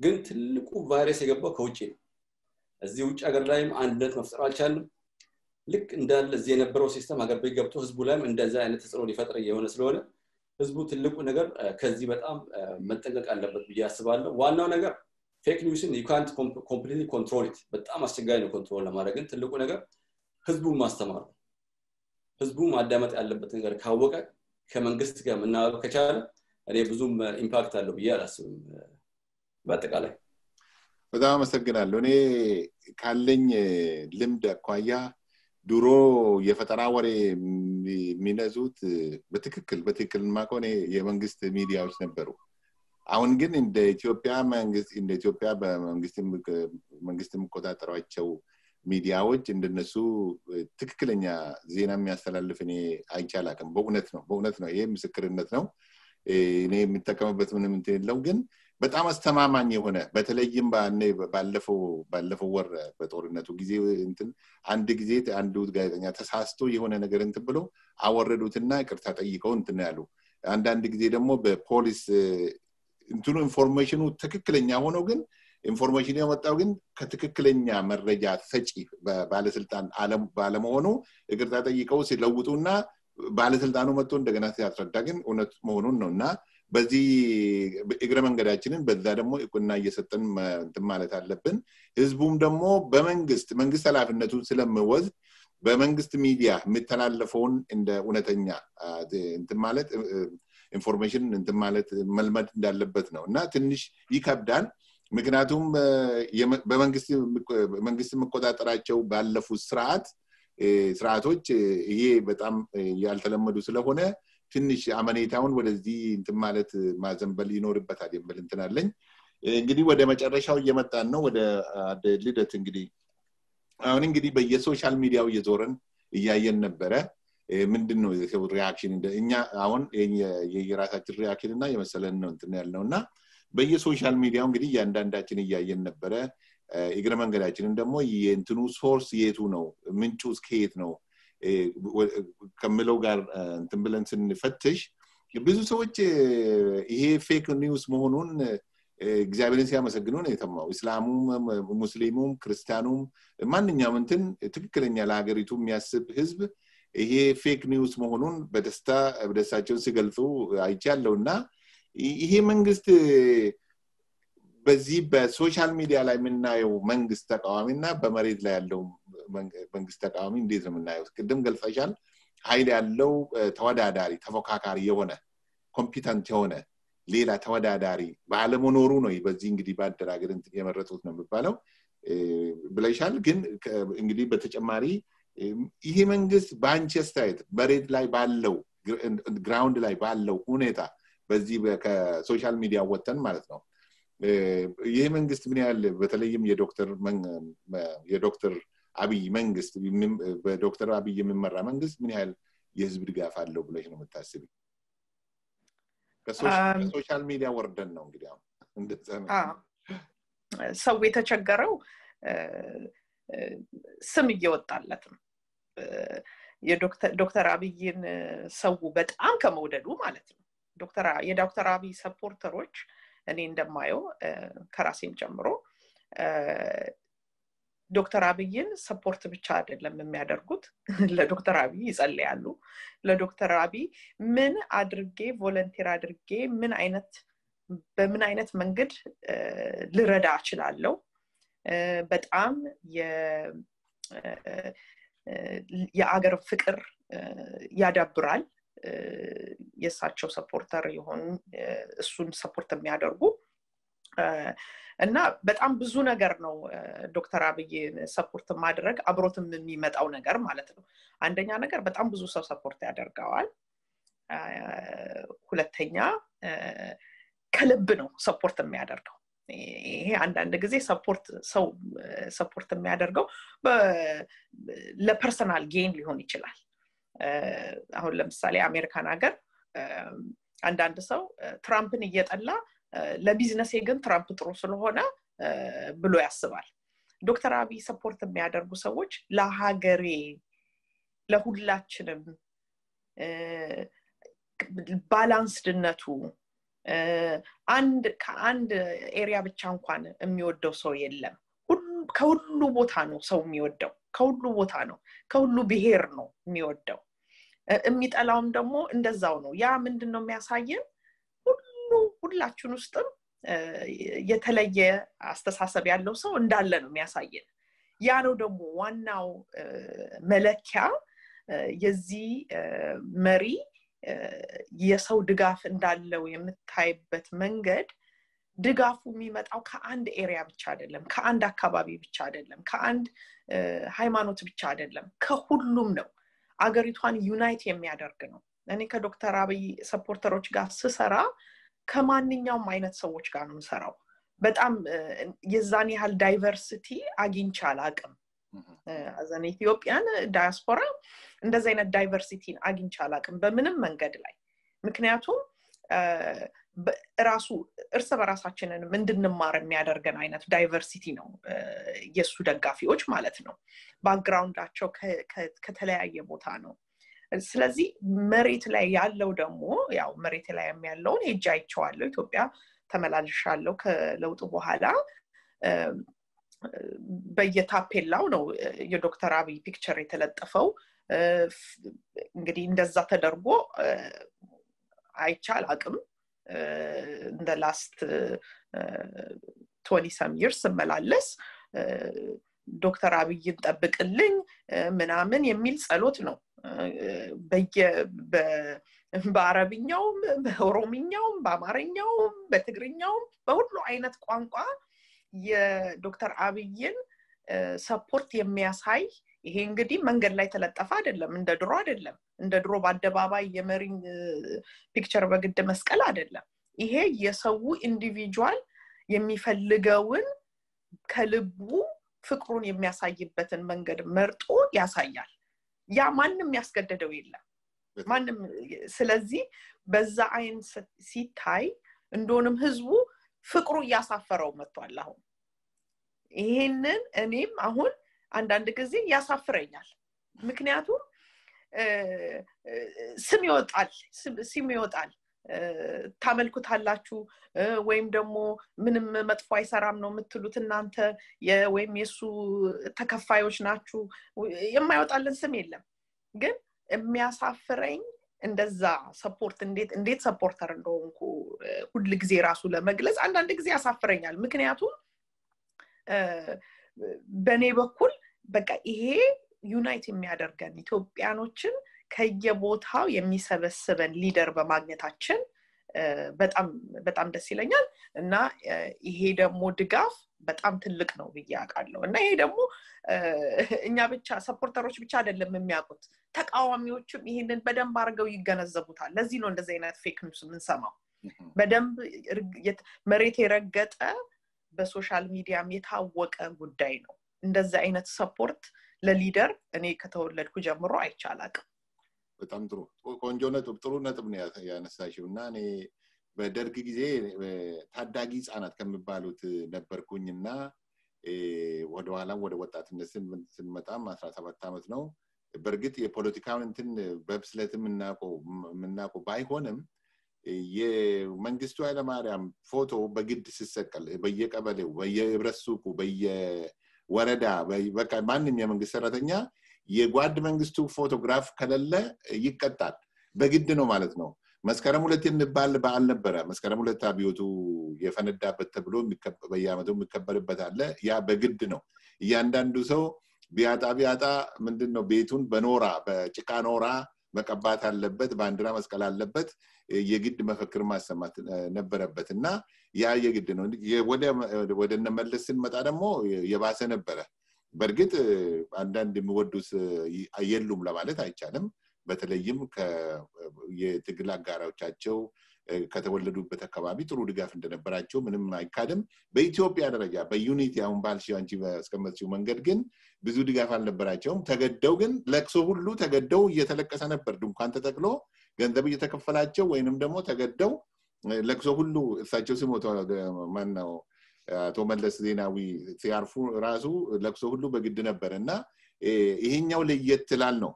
ግን ትልቁ ቫይረስ የገባው ከውጪ ነው እዚህ ውጪ ሀገር ላይም አንድነት መፍጠር አልቻለም ልክ እንዳለ እዚህ የነበረው ሲስተም ሀገር ቤት ገብቶ ህዝቡ ላይም እንደዛ አይነት ተጽዕኖ ሊፈጥር የሆነ ስለሆነ ህዝቡ ትልቁ ነገር ከዚህ በጣም መጠንቀቅ አለበት ብዬ አስባለሁ ዋናው ነገር ፌክ ኒውስን you can't completely control it በጣም አስቸጋሪ ነው ኮንትሮል ለማድረግ ግን ትልቁ ነገር ህዝቡን ማስተማር ህዝቡ ማዳመጥ ያለበት ነገር ካወቀ ከመንግስት ጋር መናበብ ከቻለ እኔ ብዙም ኢምፓክት አለው ብዬ አላስብም በአጠቃላይ በጣም አመሰግናለሁ እኔ ካለኝ ልምድ አኳያ ዱሮ የፈጠራ ወሬ ሚነዙት በትክክል ማቆኔ የመንግስት ሚዲያዎች ነበሩ አሁን ግን እንደ ኢትዮጵያ በመንግስትም ቆጣጣራቸው ሚዲያዎች እንደነሱ ትክክለኛ ዜና የሚያስተላልፍ እኔ አይቻላከም በእውነት ነው ይሄ ምስክርነት ነው እኔ የምተከመበት ምንም እንደሌለው ግን በጣም አስተማማኝ የሆነ በተለይም ባለፈው ወር በጦርነቱ ጊዜ አንድ ጊዜ አንዱ ጋዜጠኛ ተሳስቶ የሆነ ነገር ብሎ አወረዱትና ይቅርታ ጠይቀው ያሉ አንድ ጊዜ ደግሞ በፖሊስ ኢንፎርሜሽኑ ትክክለኛ ሆኖ ግን ኢንፎርሜሽኑ የመጣው ግን ከትክክለኛ መረጃ ሰጪ ባለስልጣን ባለመሆኑ ይቅርታ ጠይቀው ሲለውጡና ባለስልጣኑ መጥቶ እንደገና ሲያስረዳ ግን እውነት መሆኑን ነውና Bazi Igramangarachin, but Zadamo Ikuna Yesatan Malata Lepin, is boom the more Bemangist, Mangisala Natusila Mawaz, Bemangist media, Mitalaphone in the Unatanya, the Malet information in the Malet Malmat Dalabetno. Not in Yikabdan, Mikanatum Bemangism Kodataracho, Balafusrat, Sratoch, Ye, but Am Yaltalamudusulahone. Finish Amani town, what is the Malet Mazambalino Battalion Valentinarling? Giddy were damaged at Rashaw Yamata, no, the leader Tingidi. Owning by your social media, Yazoran, Yayan Bera, Mindino is a reaction in the Inya, Aon, Yerasa reaction in Nayamasalan, Nontanelona, by your social media, Giddy and Dandachini Yayan Bera, Igramangarachin, the Moy, and to no source, yet to know, Minchus Kate no. Camilo Gar and Timbalance in the fetish. You business which he fake news Mohonun examination as a Grunetamo, Islamum, Muslimum, Christianum, a man in Yamantin, a typical in Yalagaritum Yasip Hisb, he fake news Mohonun, but a star of the Sacho Sigalthu, Ichalona, he mangist Baziba social media, I mean, I mangistat armina, Bamarid Lalum. መንግስታት አሁን እንዴት ነው እናየው ቀደም ገልጻሻል ኃይል ያለው ተወዳዳሪ ተፎካካሪ የሆነ ኮምፒታንት የሆነ ሌላ ተወዳዳሪ ባለመኖሩ ነው በዚህ እንግዲህ ባደረገን የመረጡት ነው የሚባለው ብለሻል ግን እንግዲህ በተጨማሪ ይሄ መንግስት ማንቸስተር ዩናይትድ በሬድ ላይ ባለው ግራውንድ ላይ ባለው ሁኔታ በዚህ በሶሻል ሚዲያ ወጥተን ማለት ነው ይሄ መንግስት ምን ያለ በተለይም የዶክተር Abi Mengist, Dr. Abi Yemimaramangis, Minhal, Yesbiga Fadlo, Blation with Tassibi. Social media were done on Gidam. So we touch a garo, some yota latin. Your Dr. Abi in Sawubet Anka Moded Umalatin. Dr. Abi supporter Roach and in the Mayo, Karasim Jamro. Dr. Abiyin support which adellem miyadergut le Dr. Abiy izalyalu le Dr. Abiy min adrge volunteer adrge min aynet menged lirada ichilallo betam ye ager fikr yadabral yesacho supporter yihon esun support miyadergu እና በጣም ብዙ ነገር ነው ዶክተር አብዬ ሰፖርት ማድረግ አብሮትም የሚመጣው ነገር ማለት ነው አንደኛ ነገር በጣም ብዙ ሰው ሰፖርት ያደርጋዋል ሁለተኛ ከልብ ነው ሰፖርት የሚያደርገው ይሄ አንድ ጊዜ ሰፖርት ሰው ሰፖርት የሚያደርገው ለፐርሰናል ጌን ሊሆን ይችላል አሁን ለምሳሌ አሜሪካን ሀገር አንድ ሰው ትራምፕን እየጠላ La business agent Trump Trusolona Blue Assaval. Dr. Abi support the Madar Busawich, La Hagare, La Hudlachinum balanced Natu and area with Chanquan, a mudo so yellem. Kaudlu botano, so mudo, Kaudlu botano, Kaudlu beherno, mudo. Meet alarm the mo in the Zauno, Yam in the Nomasayen. ሁላችሁንስጥም የተለየ አስተሳሰብ ያለው ሰው እንዳለ ነው የሚያሳየን ያ ነው ደግሞ ዋናው መለኪያ የዚህ መሪ የሰው ድጋፍ እንዳለው የምታይበት መንገድ ድጋፉ የሚመጣው ከአንድ ኤሪያ ብቻ አይደለም ከአንድ አካባቢ ብቻ አይደለም ከአንድ ሃይማኖት ብቻ አይደለም ከሁሉም ነው አገሪቷን ዩናይት የሚያደርግ ነው እኔ ከዶክተር አብይ ሰፖርተሮች ጋር ስሰራ ከማንኛውም አይነት ሰዎች ጋር ነው ሰራው በጣም የዛን ያህል ዳይቨርሲቲ አግኝቻላቅም አዘን ኢትዮጵያን ዳያስፖራ እንደዚህ አይነት ዳይቨርሲቲን አግኝቻላቅም በምንም መንገድ ላይ ምክንያቱም ራሱ እርስ በራሳችንን እንድንማር የሚያደርገን አይነት ዳይቨርሲቲ ነው የሱ ደጋፊዎች ማለት ነው ባክግራውንዳቸው ከተለያየ ቦታ ነው ስለዚህ መሬት ላይ ያለው ደግሞ ያው መሬት ላይ ያለው እጃይቻው ኢትዮጵያ ተመላልሻለው ከለውጥ በኋላ በየታፔላው ነው የዶክተር አብይ ፒክቸር የተለጠፈው እንግዲህ እንደዛ ተደርጎ አይቻል አቅም in the last 20-some years, Dr. Abiy Tabekelin, Menamen, Yemils Alotno, Barabignom, Romignom, Bamarignom, Betegrignom, Baudlo Ainat Quanqua, Ye Dr. Abiyin, support Yemiasai, Hingadi, Mangalata Latafadilum, and the Drodidlum, and the Drobadababa Yemering picture of a Demascaladilla. Ihe, yes, a woo individual, Yemifeligawin, Calibu. ፍቅሩን የሚያሳይበትን መንገድ መርጦ ያሳያል ያ ማንም ያስገደደው የለም ማንም ስለዚህ በዛ አይን ሲታይ እንደሆነም ህዝቡ ፍቅሩ ያሳፈረው መጥቷል አሁን ይሄንን እኔም አሁን አንዳንድ ጊዜ ያሳፍረኛል ምክንያቱም ስም ይወጣል ታመልኩታላችሁ ወይም ደግሞ ምንም መጥፎ አይሰራም ነው የምትሉት እናንተ የወይም የሱ ተከፋዮች ናችሁ የማይወጣልን ስም የለም ግን የሚያሳፍረኝ እንደዛ ሰፖርት እንዴት ሰፖርተር እንደሆንኩ ሁሉ ጊዜ ራሱ ለመግለጽ አንዳንድ ጊዜ ያሳፍረኛል ምክንያቱም በኔ በኩል በቃ ይሄ ዩናይት የሚያደርገን ኢትዮጵያኖችን ከየቦታው የሚሰበስበን ሊደር በማግኘታችን በጣም ደስ ይለኛል እና ይሄ ደግሞ ድጋፍ በጣም ትልቅ ነው ብያቃለሁ እና ይሄ ደግሞ እኛ ብቻ ሰፖርተሮች ብቻ አይደለም የሚያውቁት ተቃዋሚዎችም ይሄንን በደንብ አድርገው ይገነዘቡታል ለዚህ ነው እንደዚህ አይነት ፌክ ኒውስ ምንሰማው በደንብ መሬት የረገጠ በሶሻል ሚዲያ የታወቀ ጉዳይ ነው እንደዚህ አይነት ሰፖርት ለሊደር እኔ ከተወለድኩ ጀምሮ አይቻላቅም በጣም ጥሩ ቆንጆነት ጥሩነት ብነ ያነሳሽውና እኔ በደርግ ጊዜ ታዳጊ ጻናት ከመባሉት ነበርኩኝና ወደ ኋላ ወደ ወጣትነት ስንመጣም 17 አመት ነው በርግጥ የፖለቲካውን እንትን በብስለትም እናቆ ባይሆንም የመንግስቱ ኃይለ ማርያም ፎቶ በግድ ሲሰቀል በየቀበሌው በየብረሱቁ በየወረዳ በቃ ማንንም የመንግስት ሰራተኛ የጓድ መንግስቱ ፎቶግራፍ ከለለ ይቀጣል በግድ ነው ማለት ነው መስከረም 2 እንባል በአል ነበር መስከረም 2 አብዮቱ የፈነዳበት ተብሎ የሚከበርበት አለ ያ በግድ ነው ያንዳንዱ ሰው ቢያጣ ምንድነው ቤቱን በኖራ በጭቃ ኖራ መቀባት አለበት ባንዲራ መስቀል አለበት የግድ መፈክር ማሰማት ነበርበትና ያ የግድ ነው ወደ ነመለስን መጣ ደግሞ የባሰ ነበር በርግጥ አንዳንድ የሚወዱስ አይየሉም ለማለት አይቻለም በተለይም ከየትግል አጋራዎቻቸው ከተወለዱበት አካባቢ ጥሩ ድጋፍ እንደነበራቸው ምንም አይካደም በኢትዮጵያ ደረጃ በዩኒቲ አሁን ባልሽው አንቺ በስከመጥሽው መንገድ ግን ብዙ ድጋፍ አልነበራቸውም ተገደው ግን ለክሶ ሁሉ ተገደው እየተለቀሰ ነበር ድንኳን ተጠቅሎ ገንዘብ እየተከፈላቸው ወይንም ደግሞ ተገደው ለክሶ ሁሉ እሳቸው ሲሞቱ ማነው ቶማስ ዜናዊ ሲያርፉ ራሱ ለክሶ ሁሉ በግድ ነበርና ይሄኛው ለየትላል ነው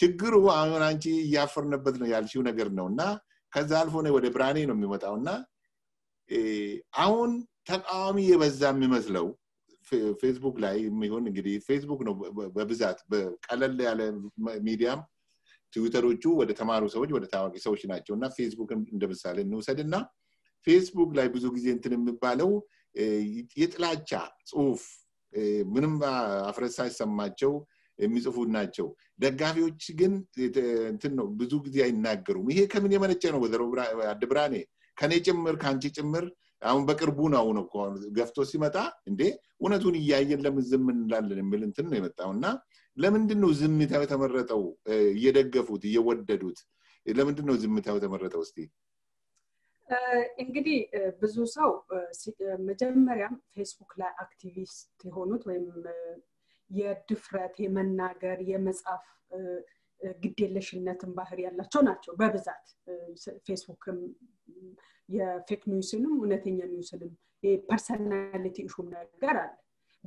ችግሩ አሁን አንቺ ያፈርንበት ነው ያልሽው ነገር ነውና ከዛ አልፎ ነው ወደ ብራኔ ነው የሚመጣውና አሁን ተቃዋሚ የበዛም ይመስለው ፌስቡክ ላይ የሚሆን እንግዲህ ፌስቡክ ነው በብዛት በቀለል ያለ ሚዲያም ትዊተሮቹ ወደ ተማሩ ሰዎች ወደ ታዋቂ ሰዎች ናቸውና ፌስቡክም እንደምሳሌ ንውሰድና ፌስቡክ ላይ ብዙ ጊዜ እንትን የሚባለው የጥላቻ ጽሁፍ ምንም አፍረሳይ ሰማቸው የሚጽፉት ናቸው ደጋፊዎች ግን እንትን ነው ብዙ ጊዜ አይናገሩም ይሄ ከምን የመነጨ ነው ወደ አድብራኔ ከኔ ጭምር ካንቺ ጭምር አሁን በቅርቡ ነው ነው ገፍቶ ሲመጣ እንዴ እነቱን ይያየለም ዝም እንላለን የሚል እንትን ነው የመጣውና ለምንድነው ዝምታው ተመረጠው እየደገፉት እየወደዱት ለምንድነው ዝምታው ተመረጠው እስቲ እንግዲህ ብዙ ሰው መጀመሪያም ፌስቡክ ላይ አክቲቪስት ሆኑት ወይም የድፍረት የመናገር የመጻፍ ግዴለሽነትን ባህሪ ያላቸው ናቸው በብዛት ፌስቡክም የፌክ ኒውስንም እነተኛ ኒውስንም የፐርሰናሊቲ ኢሹም ነገር አለ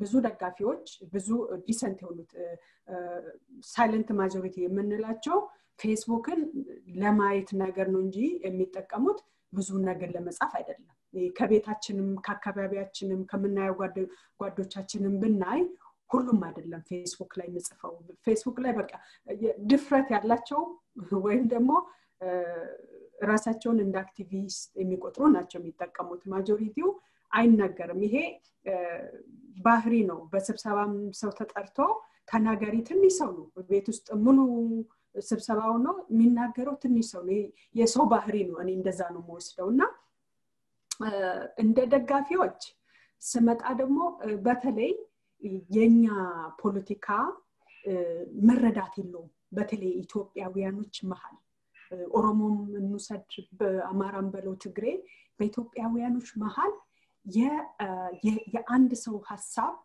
ብዙ ደጋፊዎች ብዙ ዲሰንት ሆኑት ሳይለንት ማጆሪቲ የምንላቸው ፌስቡክን ለማየት ነገር ነው እንጂ የሚጠቀሙት ብዙ ነገር ለመጻፍ አይደለም ከቤታችንም ከአካባቢያችንም ከምናየው ጓዶቻችንም ብናይ ሁሉም አይደለም ፌስቡክ ላይ መጽፈው ፌስቡክ ላይ በቃ ድፍረት ያላቸው ወይንም ደግሞ ራሳቸውን እንደ አክቲቪስት የሚቆጥሩ ናቸው የሚጠቀሙት ማጆሪቲው አይናገርም ይሄ ባህሪ ነው በስብሰባም ሰው ተጠርቶ ተናጋሪ ትንሽ ሰው ነው ቤት ውስጥ ሙሉ ስብሰባው ነው የሚናገረው ትንሽ ሰው ነው የሰው ባህሪ ነው እኔ እንደዛ ነው ወስደውና እንደ ደጋፊዎች ስመጣ ደግሞ በተለይ የኛ ፖለቲካ መረዳት የለውም በተለይ ኢትዮጵያውያኖች መሃል ኦሮሞም ንሰድ በአማራም በለው ትግሬ በኢትዮጵያውያኖች መሃል የአንድ ሰው ሐሳብ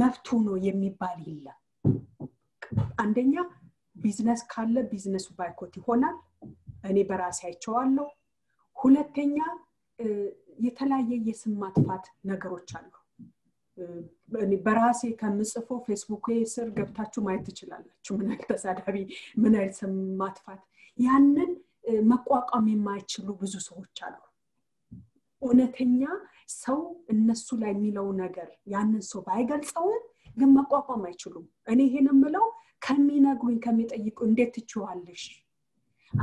መፍቱ ነው የሚባል ይላ አንደኛ ቢዝነስ ካለ ቢዝነሱ ባይኮት ይሆናል እኔ በራሴ አይቻለሁ ሁለተኛ የተለያየ የስም ማጥፋት ነገሮች አሉ እኔ በራሴ ከምጽፎ ፌስቡክ ላይ ስር ገብታችሁ ማየት ትችላላችሁ ምን አይነት ተሳዳቢ ምን አይነት ስም ማጥፋት ያንን መቋቋም የማይችሉ ብዙ ሰዎች አሉ እነተኛ ሰው እነሱ ላይ የሚለው ነገር ያንን ሰው ባይገልጸው ግን መቋቋም አይችሉም እኔ ይሄንም ምለው ከሚነግሩኝ ከሚጠይቁ እንዴት ትችዋለሽ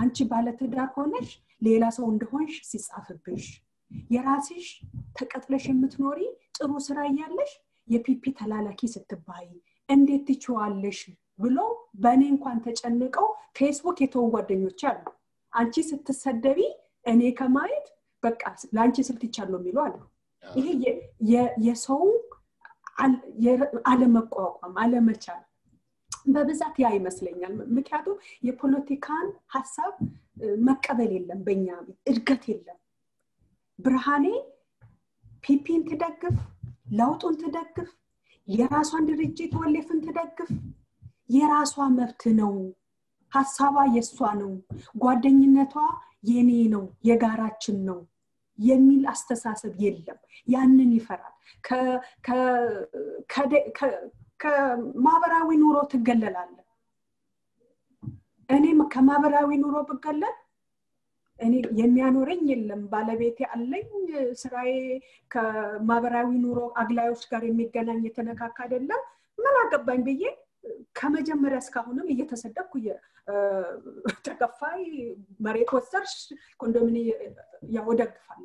አንቺ ባለ ተዳር ሆነሽ ሌላ ሰው እንደሆንሽ ሲጻፍብሽ የራስሽ ተቀጥለሽ የምትኖሪ ጥሩ ስራ ያያለሽ የፒፒ ተላላኪ ስትባይ እንዴት ትችዋለሽ ብሎ በእኔ እንኳን ተጨንቀው ፌስቡክ የተወዋደኞች አሉ አንቺ ስትሰደቢ እኔ ከማይት በቃ ላንቺ ስልትቻለው የሚሉ አሉ ይሄ የሰው አለመቋቋም አለመቻል በብዛት ያ ይመስለኛል ምክንያቱም የፖለቲካን ሐሳብ መቀበል የለም በእኛ እድገት የለም ብርሃኔ ፒፒን ተደግፍ ላውጡን ተደግፍ የራሷን ድርጅት ወለፍን ተደግፍ የራሷ መብት ነው ሐሳባ የሷ ነው ጓደኝነቷ የኔ ነው የጋራችን ነው የሚል አስተሳሰብ የለም ያንን ይፈራል ከማህበራዊ ኑሮ ተገለላለ እኔም ከማህበራዊ ኑሮ ብገለል እኔ የሚያኖረኝ የለም ባለቤቴ አለኝ ስራዬ ከማህበራዊ ኑሮ አግላዮች ጋር የሚገናኝ የተነካካ አይደለም ምን አገባኝ ብዬ ከመጀመሪያ እስካሁንም እየተሰደኩ ተከፋይ መሬት ወሰርሽ ኮንዶሚኒ ያወደግፋል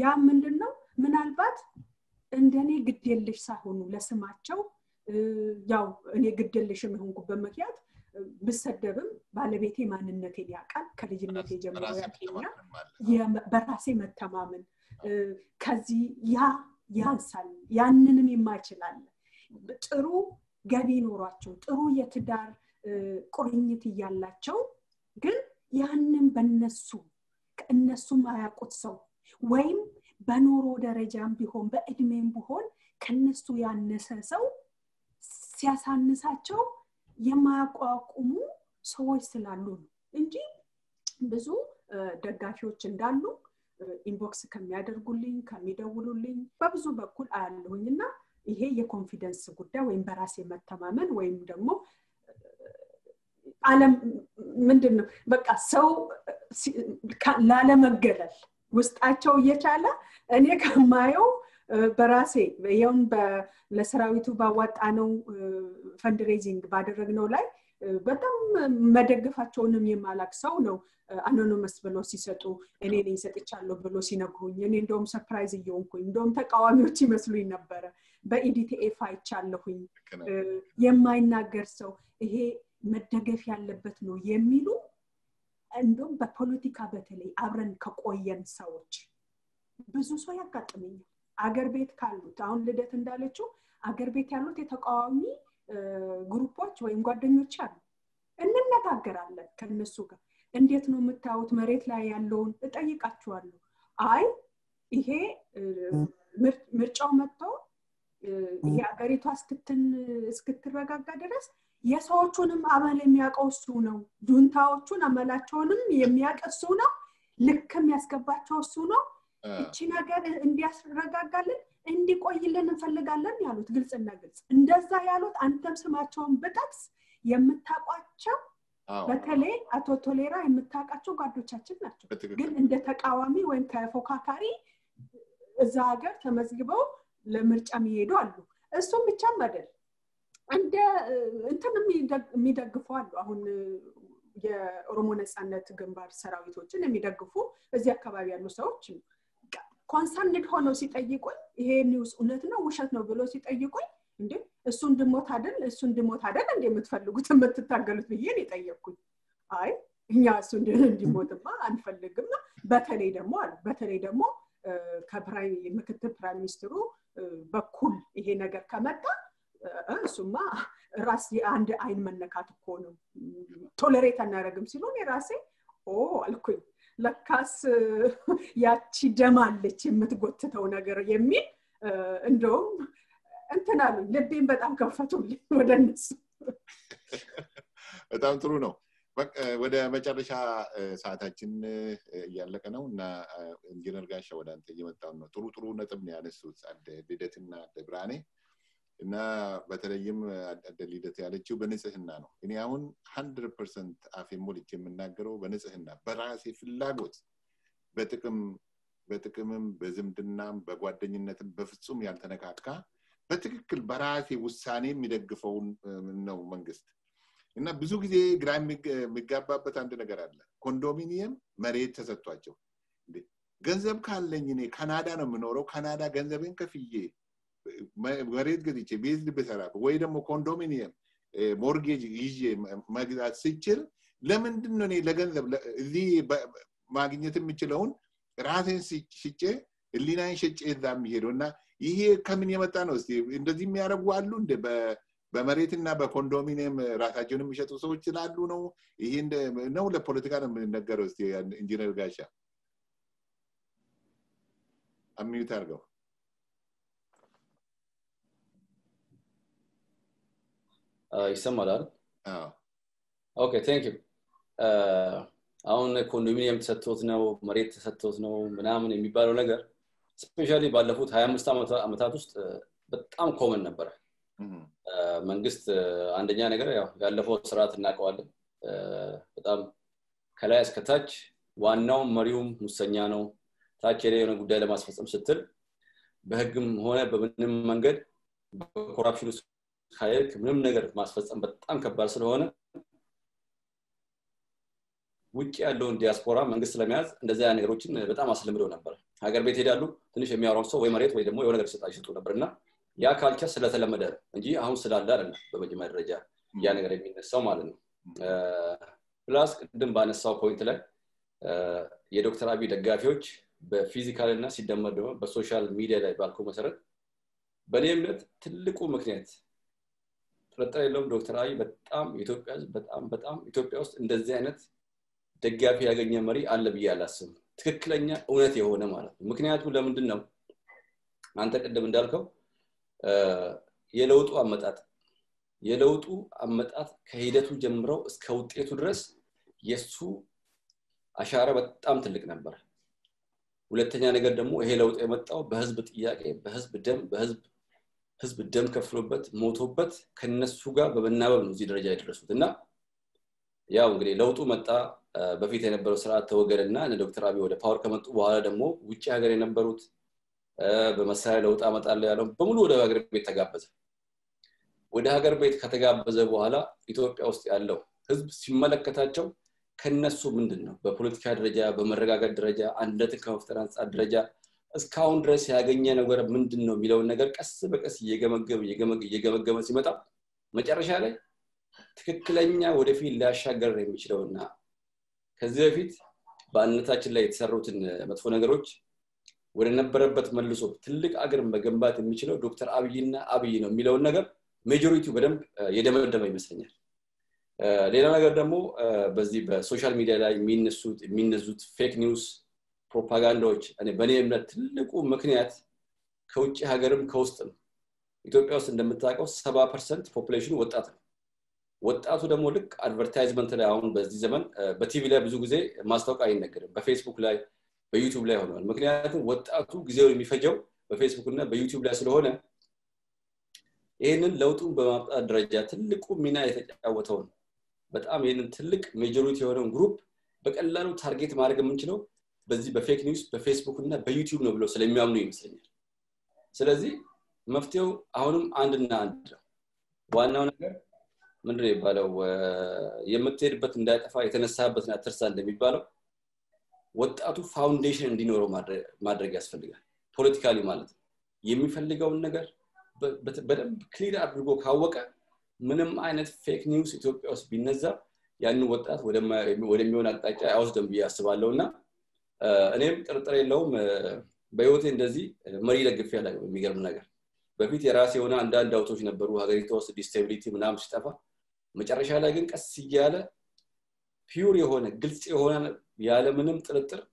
ያ ምንድነው ምናልባት እንደኔ ግድየልሽ ሳይሆኑ ለስማቸው ያው እኔ ግድየልሽም ሆንኩ በመክያት ብሰደብም ባለቤቴ ማንነቴ ያቃል ከልጅነቴ ጀምሮ ያቀኛ የበራሴ መተማመን ከዚህ ያንሳል ያንንም ይማችላል ጥሩ ገቢ ኖሯቸው ጥሩ የትዳር ቁርኝት ይያላቸው ግን ያንንም በነሱ ከነሱ ማያቆት ሰው ወይም በኖሮ ደረጃም ቢሆን በእድሜም ቢሆን ከነሱ ያነሰ ሰው ሲያሳንሳቸው የማያቋቁሙ ሰዎች ስላሉ እንጂ ብዙ ደጋፊዎች እንዳሉ ኢንቦክስ ከሚያደርጉልኝ ከሚደውሉልኝ በብዙ በኩል አያለሁኝና ይሄ የኮንፊደንስ ጉዳይ ወይም በራስ የመተማመን ወይም ደግሞ ዓለም ምንድነው በቃ ሰው ላለመገለል ውስጣቸው እየቻለ እኔ ከማየው በራሴ የውን ለሰራዊቱ ባዋጣ ነው ፈንድሬዚንግ ባደረግነው ላይ በጣም መደግፋቸውንም የማላክ ሰው ነው አኖኒመስ ብሎ ሲሰጡ እኔ ነኝ ሰጥቻለሁ ብሎ ሲነግሩኝ እኔ እንደውም ሰርፕራይዝ እየሆንኩኝ እንደውም ተቃዋሚዎች ይመስሉኝ ነበር በኢዲቲኤፍ አይቻለሁኝ የማይናገር ሰው ይሄ መደገፍ ያለበት ነው የሚሉ እንደውም በፖለቲካ በተለይ አብረን ከቆየን ሰዎች ብዙ ሰው ያጋጥመኛል አገር ቤት ካሉት አሁን ልደት እንዳለችው አገር ቤት ያሉት የተቃዋሚ ግሩፖች ወይም ጓደኞች አሉ እንነጋገራለን ከነሱ ጋር እንዴት ነው መታወት መሬት ላይ ያለውን እጠይቃቸዋለሁ አይ ይሄ ምርጫው መጣው ያገሪቷ እስክትረጋጋ ድረስ የሰዎቹንም አባል የሚያቀውሱ ነው ጁንታዎቹን አመላቸውንም የሚያቀሱ ነው ልክም ያስገባቸው እሱ ነው እቺ ነገር እንዲያስረጋጋልን እንዲቆይልን እንፈልጋለን ያሉት ግልጽና ግልጽ እንደዛ ያሉት አንተም ስማቸውን በጠቅስ የምታቋቸው በተለይ አቶ ቶሌራ የምታቃቸው ጓዶቻችን ናቸው ግን እንደ ተቃዋሚ ወይም ተፎካካሪ እዛ ሀገር ተመዝግበው ለምርጫ የሚሄዱ አሉ እሱም ብቻ መደል እንደ እንተንም የሚደግፈው አሁን Romones and Gumbar Saravitochin, and Midagufu, as the Cavavian Soch. Consumnit Honosit a Yuko, he news Unatana, we shall no velosit a Yuko, and as soon the Motadan, as soon the Motadan, and Demit Falugutum to Tangle the unit a Yuko. I, Yasun de Motama and Falegama, better read a more, Cabrai, Macata Prime Minister, Bakul, Henagar Kamata. Summa Rasi and Einman Nakatokono tolerate an Aragum Silone Rasi. Oh, Alquin Lacas Yachidaman Lichim to go to Tonagar Yemi and Dome and Tanal, let them but uncomfortable. But I'm true no. But whether Macharisha Satachin Yalakanona in General Gashaw and Yamatan, true Natamnian suits at the Detina de Brani. Na batarayim adalida te alichu benesa hinna no. Ini aun 100% afimuli kimenagro benesa hinna. Barasi filagot. Betekum bezim dinam bagwadin netem befsum yaltanakaka. Betekil barasi usani midagfon no mangist. Inna bizugi gram migaba batante nagaradla. Condominium married tasatwacho. Ganzab kallenine Canada no minoro Canada ganzabin kafiye. Married Gadichi, basically Bessara, wait a condominium, mortgage, easy, Magda Sichel, Lemon Noni Legans of the Magnet Michelon, Razin Siche, Elina Shich Edam Hirona, Ye Caminamatanos, in the Dimara Guadlunde, Bamaritinaba condominium, Ratajun Michatu Sochiladuno, in the no the political and Garosti and in General Gasha. Amutargo. Isamara. Oh. Okay, thank you. On a condominium settled now, Marit settled now, Manam and Mibaro Lager, especially by the foot I am Stamata Amatatust, but uncommon number. Mangist and the Yanagar, Gallafo Sarat Nakwad, but Kalas Katach, one no Marium Musaniano, Tachere and Gudelamas for some settle, Behagum Hone, Bevenim Manged, corruption. خیر که منم نگرفت ماسفت، اما آنکه بارسلونا ویکی آلون دیاسپورا منگس سلامیاز اندزه آنی روچین به تام اسلام رو نبره. اگر بیتی دارلو تنش میارم سو وی مریت وی دموی ولگر شد ایشون تو نبره نه. یا کالکه سلا سلام داره. انجی آهن سلا داره نه. به مجموع رجع. یا نگری مین سومالن. پلاس دنبال ساو پوینت له. یه دکتر آبی دگافیوچ به فیزیکال نه سیدم مردم با سوشال میdia لای بالکو مسرت. بنیم نه تلکو مکنیت. I love Doctor I, but Ethiopia, but Ethiopia in the Zenith, the Gapia Gamari, and Labia Lasson. Tricklania, Unatio Namara. Mukinat would lament no. Antak at the Mandalco, yellow to Amatat. Yellow to Amatat, Kahida to Jemro, scout to dress, yes to Ashara, but Amtelic number. Uletaniagadamo, hello to Amato, Behazbet Yake, Behazbedem, Behazb. His bedemka flobet, motobet, cannesuga, but never was the registers with enough. Yangri Lotumata, Bavita and Bersara Togerna, and Doctor Abio, the power comment to Waradamo, which I agree in Berut, Bemasai Lot Amat Alam, Pomulu agreed Tagabas. With Agarbate Catagabas Wala, Ethiopia Ostialo, his Simala Catacho, Cannesubundino, the political Reja, Bamaraga Dreja, and the conference at Reja. As Countess Hagania were a Mundino below Nagar Cassibec as Yegamagama Simata, Majarashale, Ticlania would feel La Shagar in Michelona. Kazavit, Banatach late Sarutin, Matfonagaruch, were a number but Malus of Tilik Agram Bagambat and Michelo, Doctor Abin, Milo Nagar, majority of them, Yedamadavi Messenger. Lenagadamo, Baziba, social media, I mean, Minnesota, fake news. Propaganda and a banner that look machinat coach Hagarum Coastal. Ethiopia in the Metago, 7% population what at what out of the Molik advertisement around Bazizaman, but TV Lab Zuguze, Mastock I Nagar, by Facebook Live, by YouTube Lehon, Machinat, what out to Gizio Mifajo, by Facebook, by YouTube Lasolona. In Lotum Bama Adrajat, Liku Mina our tone. But I mean, Tilik majority of our group, but a lot of target Margamunchino. But fake news, but Facebook, and YouTube, no blow, Salemian names. Selazi, Maftio, Aunum, and Nand. One on من ريبالو يمتير بتندى تفاعل تنسى بتنا ترسل دميت بالو واتو foundation دينورو مادرجاس فلقة politically مالد يمي فلقة والنجار بدأ clear أبرقوك هواك منهم عينة fake news إثيوبيا أصبح نزّب يعني واتو ولما يونا أوصدم بيا سوالونا أنا ترى لهم بيوتين دزي مريلة قفية لقى ميجر منجار بفيت راسي هنا عندنا داوتوش نبروها غير توصل ديستابيليتي منام شتافا متعرش على جنك السجالة pure هنا قلت هنا ياله منهم تلتر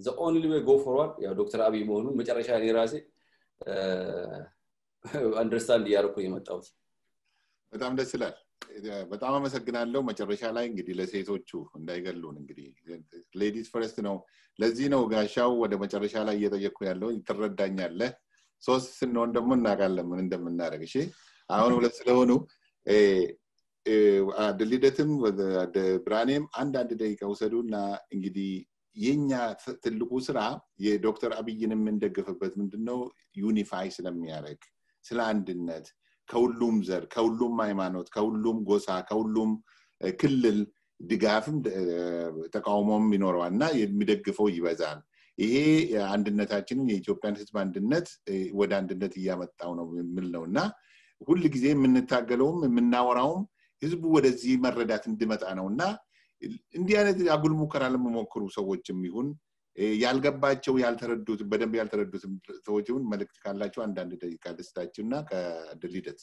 the only way go forward يا دكتور أبي مهون متعرش على راسي understand يا ركوي متأوت. بدأنا السلال بدأنا مثلا قلنا لهم متعرش على إنجلي لسيتو تشوف نلاقي لون إنجلي ladies first no لازينا وقاشوا وده متعرش على يتجكوا يالله يتردد يالله So senon demun nagal demun demun naragishi. Awan ulas lehonu. The leadership with the brandem anda didai kausaru na ingidi yenya telukusra ye Dr. Abiy yenem mendegafabet mendeno unify selam yarek selan dinnet kaulum zer kaulum maimanot kaulum gosa kaulum killel digafim taqawmam minorwana yemedegafoyi bazan. Iye andinat acinu ni Ethiopian sistem andinat, wada andinat iya matau na milna na. Kulik zee minnatagalom minnawaraom, hizbu wada zee marradat indimat ana na. India neti agul mukarala mukuru sawajemihun. Yalgabba chow yaltharadus, badam yaltharadus sawajun malik kala chow andinat ikadista acinu ka deleted.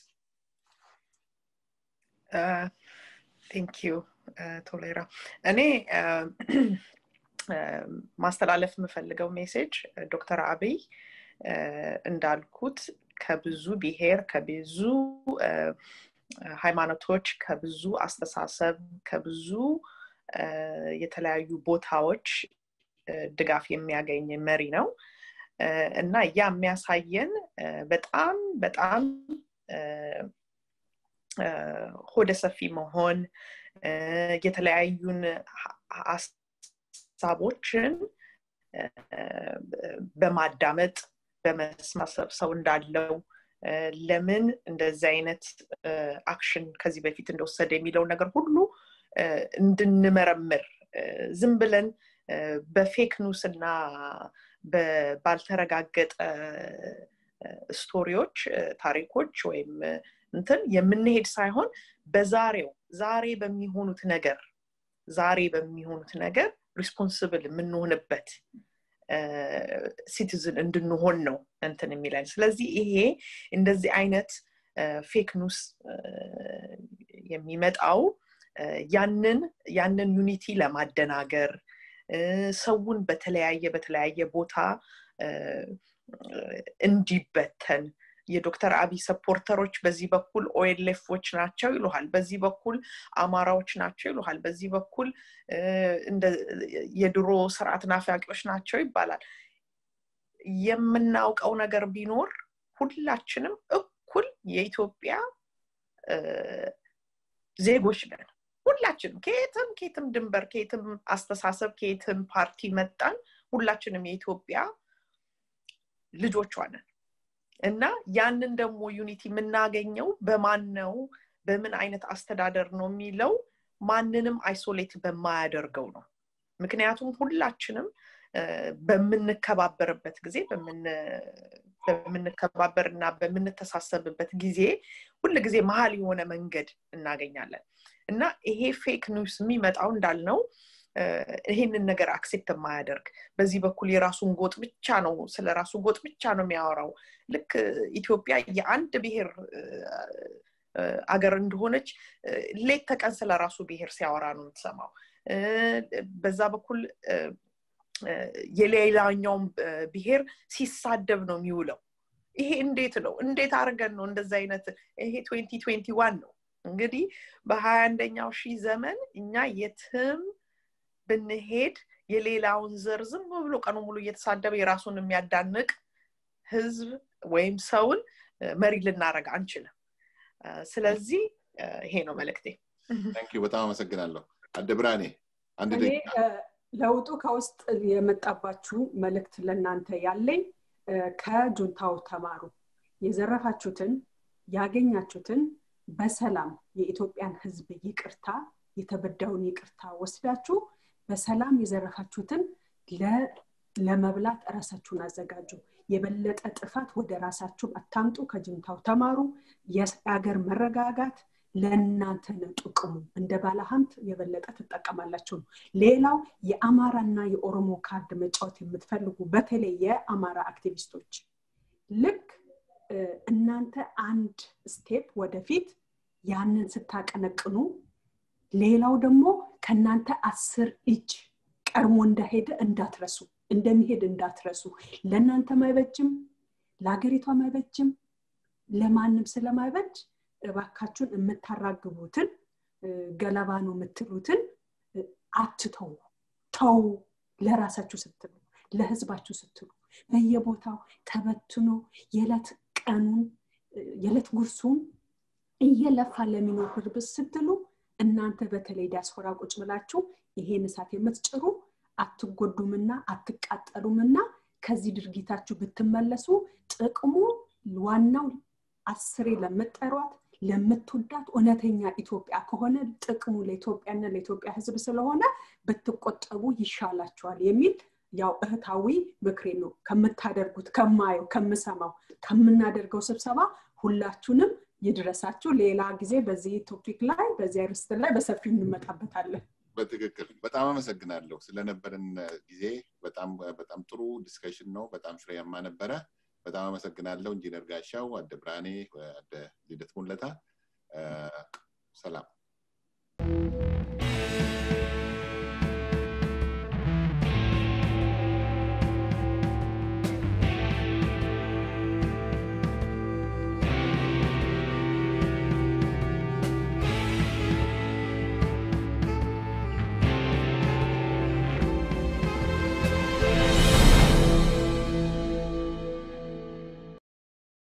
Thank you, Tolera. Ani. Master Alef mefallegaw message Dr. Abiy ndalkut kabizu biher kabizu haymanotoch kabizu astasasab kabizu yetelaayu botawoch degaf yemiyageñ meri now እና ያ የሚያሳየን በጣም በጣም ሆደ ሰፊ መሆን የተለያዩን Sabochen, bemadamet, bemesmasab saundadlo, lemon and the zainet action kazi befit and osade milo nagarhulu, the numeramir, zimbelen, befake news and be balteragaget storyoch, tarikoch, until Yemenid Sihon, Bezario, Zari bemihunut neger, Zari bemihunut neger. Responsible منو نبت citizen عند نهونو أنت نميلان. سلازي إيه إن ذي عينت fake news يميمد أو يانن unity لما دناجر سوون بتلاعية بوتا انجبتن. ی دکتر عبی سپورتروچ بازیبا کل آیل لفوچ ناتچیلو حال بازیبا کل آماروچ ناتچیلو حال بازیبا کل اند یدرو سرعت نافعش ناتچی بالا یمن ناوک آونا گربینور کل لاتشنم کل یه ایتالیا زیگوش بن کل لاتشنم کیتم دنبر کیتم استاس حساب کیتم پارتی متن کل لاتشنم یه ایتالیا لجوچوانه إنّا ياندن مو يونيتي من ناجينيو بمانو بمن عينة أستدادر نوميلو ما ننم isolate بمادر جونو مكنياتهم كلّاتشنم بمن كبابر بتجزي بمن كبابرنا بمن تساسب بتجزي كل جزي مهالي ونا منجد الناجينيالن إنّا هي fake news ميمت عون دالنو هين النجار أكسبت ما يدرك بزيبا كل راسون قط بتشانو سل راسون قط بتشانو مياراو لك إثيوبيا يعنت بهر أجرند هونش ليتك أن سل راسو بهر سعرانو تسمعوا بزابا كل يليلان يوم بهر سيصدقنا ميولو إيه إنديت أرجعنا عند زينة إيه 2021 عندي بهاند نعشي زمن نعيتهم بالنهاد يليلون زرزم بقولك أنا ملو يتصدق براسون ميادنك هزب ويم سول مريل النارج عنشلة سلازي هينو ملكتي. Thank you بتعامل سجنا له. عدبراني. عندي. لو توكاست اللي متقبضشوا ملكت لنا أنت ياللي كجنتاو تمارو يزرفها شتن ياجينها شتن بسلام የኢትዮጵያን ህዝብ ይቅርታ የተበደውን ይቅርታ ወስዳችሁ በሰላም ይዘረፋችሁትን ለመብላት ራሳችሁን አዘጋጁ የበለጠ ጥፋት ወደ ራሳችሁ አታምጡ ከጅምታው ተማሩ የሀገር መረጋጋት ለእናንተ ለጥቅሙ እንደባላህንት የበለጠ ተጠቀማላችሁ ሌላው የአማራና የኦሮሞ ካርድ መጫወት የምትፈልጉ በተለይ የአማራ አክቲቪስቶች ልክ እናንተ አንድ ስቴፕ ወደፊት ያንን ስታቀነቅኑ ሌላው ደግሞ ከናንተ 10 እጅ ቀርሞ እንደሄደ እንዳትረሱ እንደሚሄድ እንዳትረሱ ለናንተ ማይበጅም ለሀገሪቷ ማይበጅም ለማንም ስለማይበጅ እባካችሁን የምታራግቡትን ገለባ ነው የምትሉትን አትተው ተው ለራሳችሁ ስትሉ ለህዝባችሁ ስትሉ በየቦታው ተበትኖ የለት ቀኑን የለት ጉርሱን እየለፋ ለሚኖር ህዝብ ስትሉ እናንተ በተለይ ዲያስፖራ ቁጭ ብላችሁ ይሄን ሰዓት የምትጭሩ አትጎዱምና አትቃጠሉምና ከዚህ ድርጊታችሁ ብትመለሱ ጥቅሙ ዋናው አስሬ ለምትጠሯት ለምትወዳት ኦነተኛ ኢትዮጵያ ከሆነ ጥቅሙ ለኢትዮጵያና ለኢትዮጵያ ህዝብ ስለሆነ በትቆጠቡ ይሻላችኋል የሚል ያው እህታዊ ምክሬ ነው ከመታደርጉት ከማየው ከመሰማው ከምናደርገው ስብሰባ ሁላችሁንም ይድረሳችሁ ሌላ ጊዜ በዚህ ቶፒክ ላይ በዚህ ርዕስ ላይ በሰፊው እንመጣበታለን በትክክል በጣም አመሰግናለሁ ስለነበረን ጊዜ በጣም በጣም ጥሩ ዲስከሽን ነው በጣም ፍሬያማ ነበረ በጣም አመሰግናለሁ ኢንጂነር ጋሻው አደብራኔ አደ ልደት ሙለታ ሰላም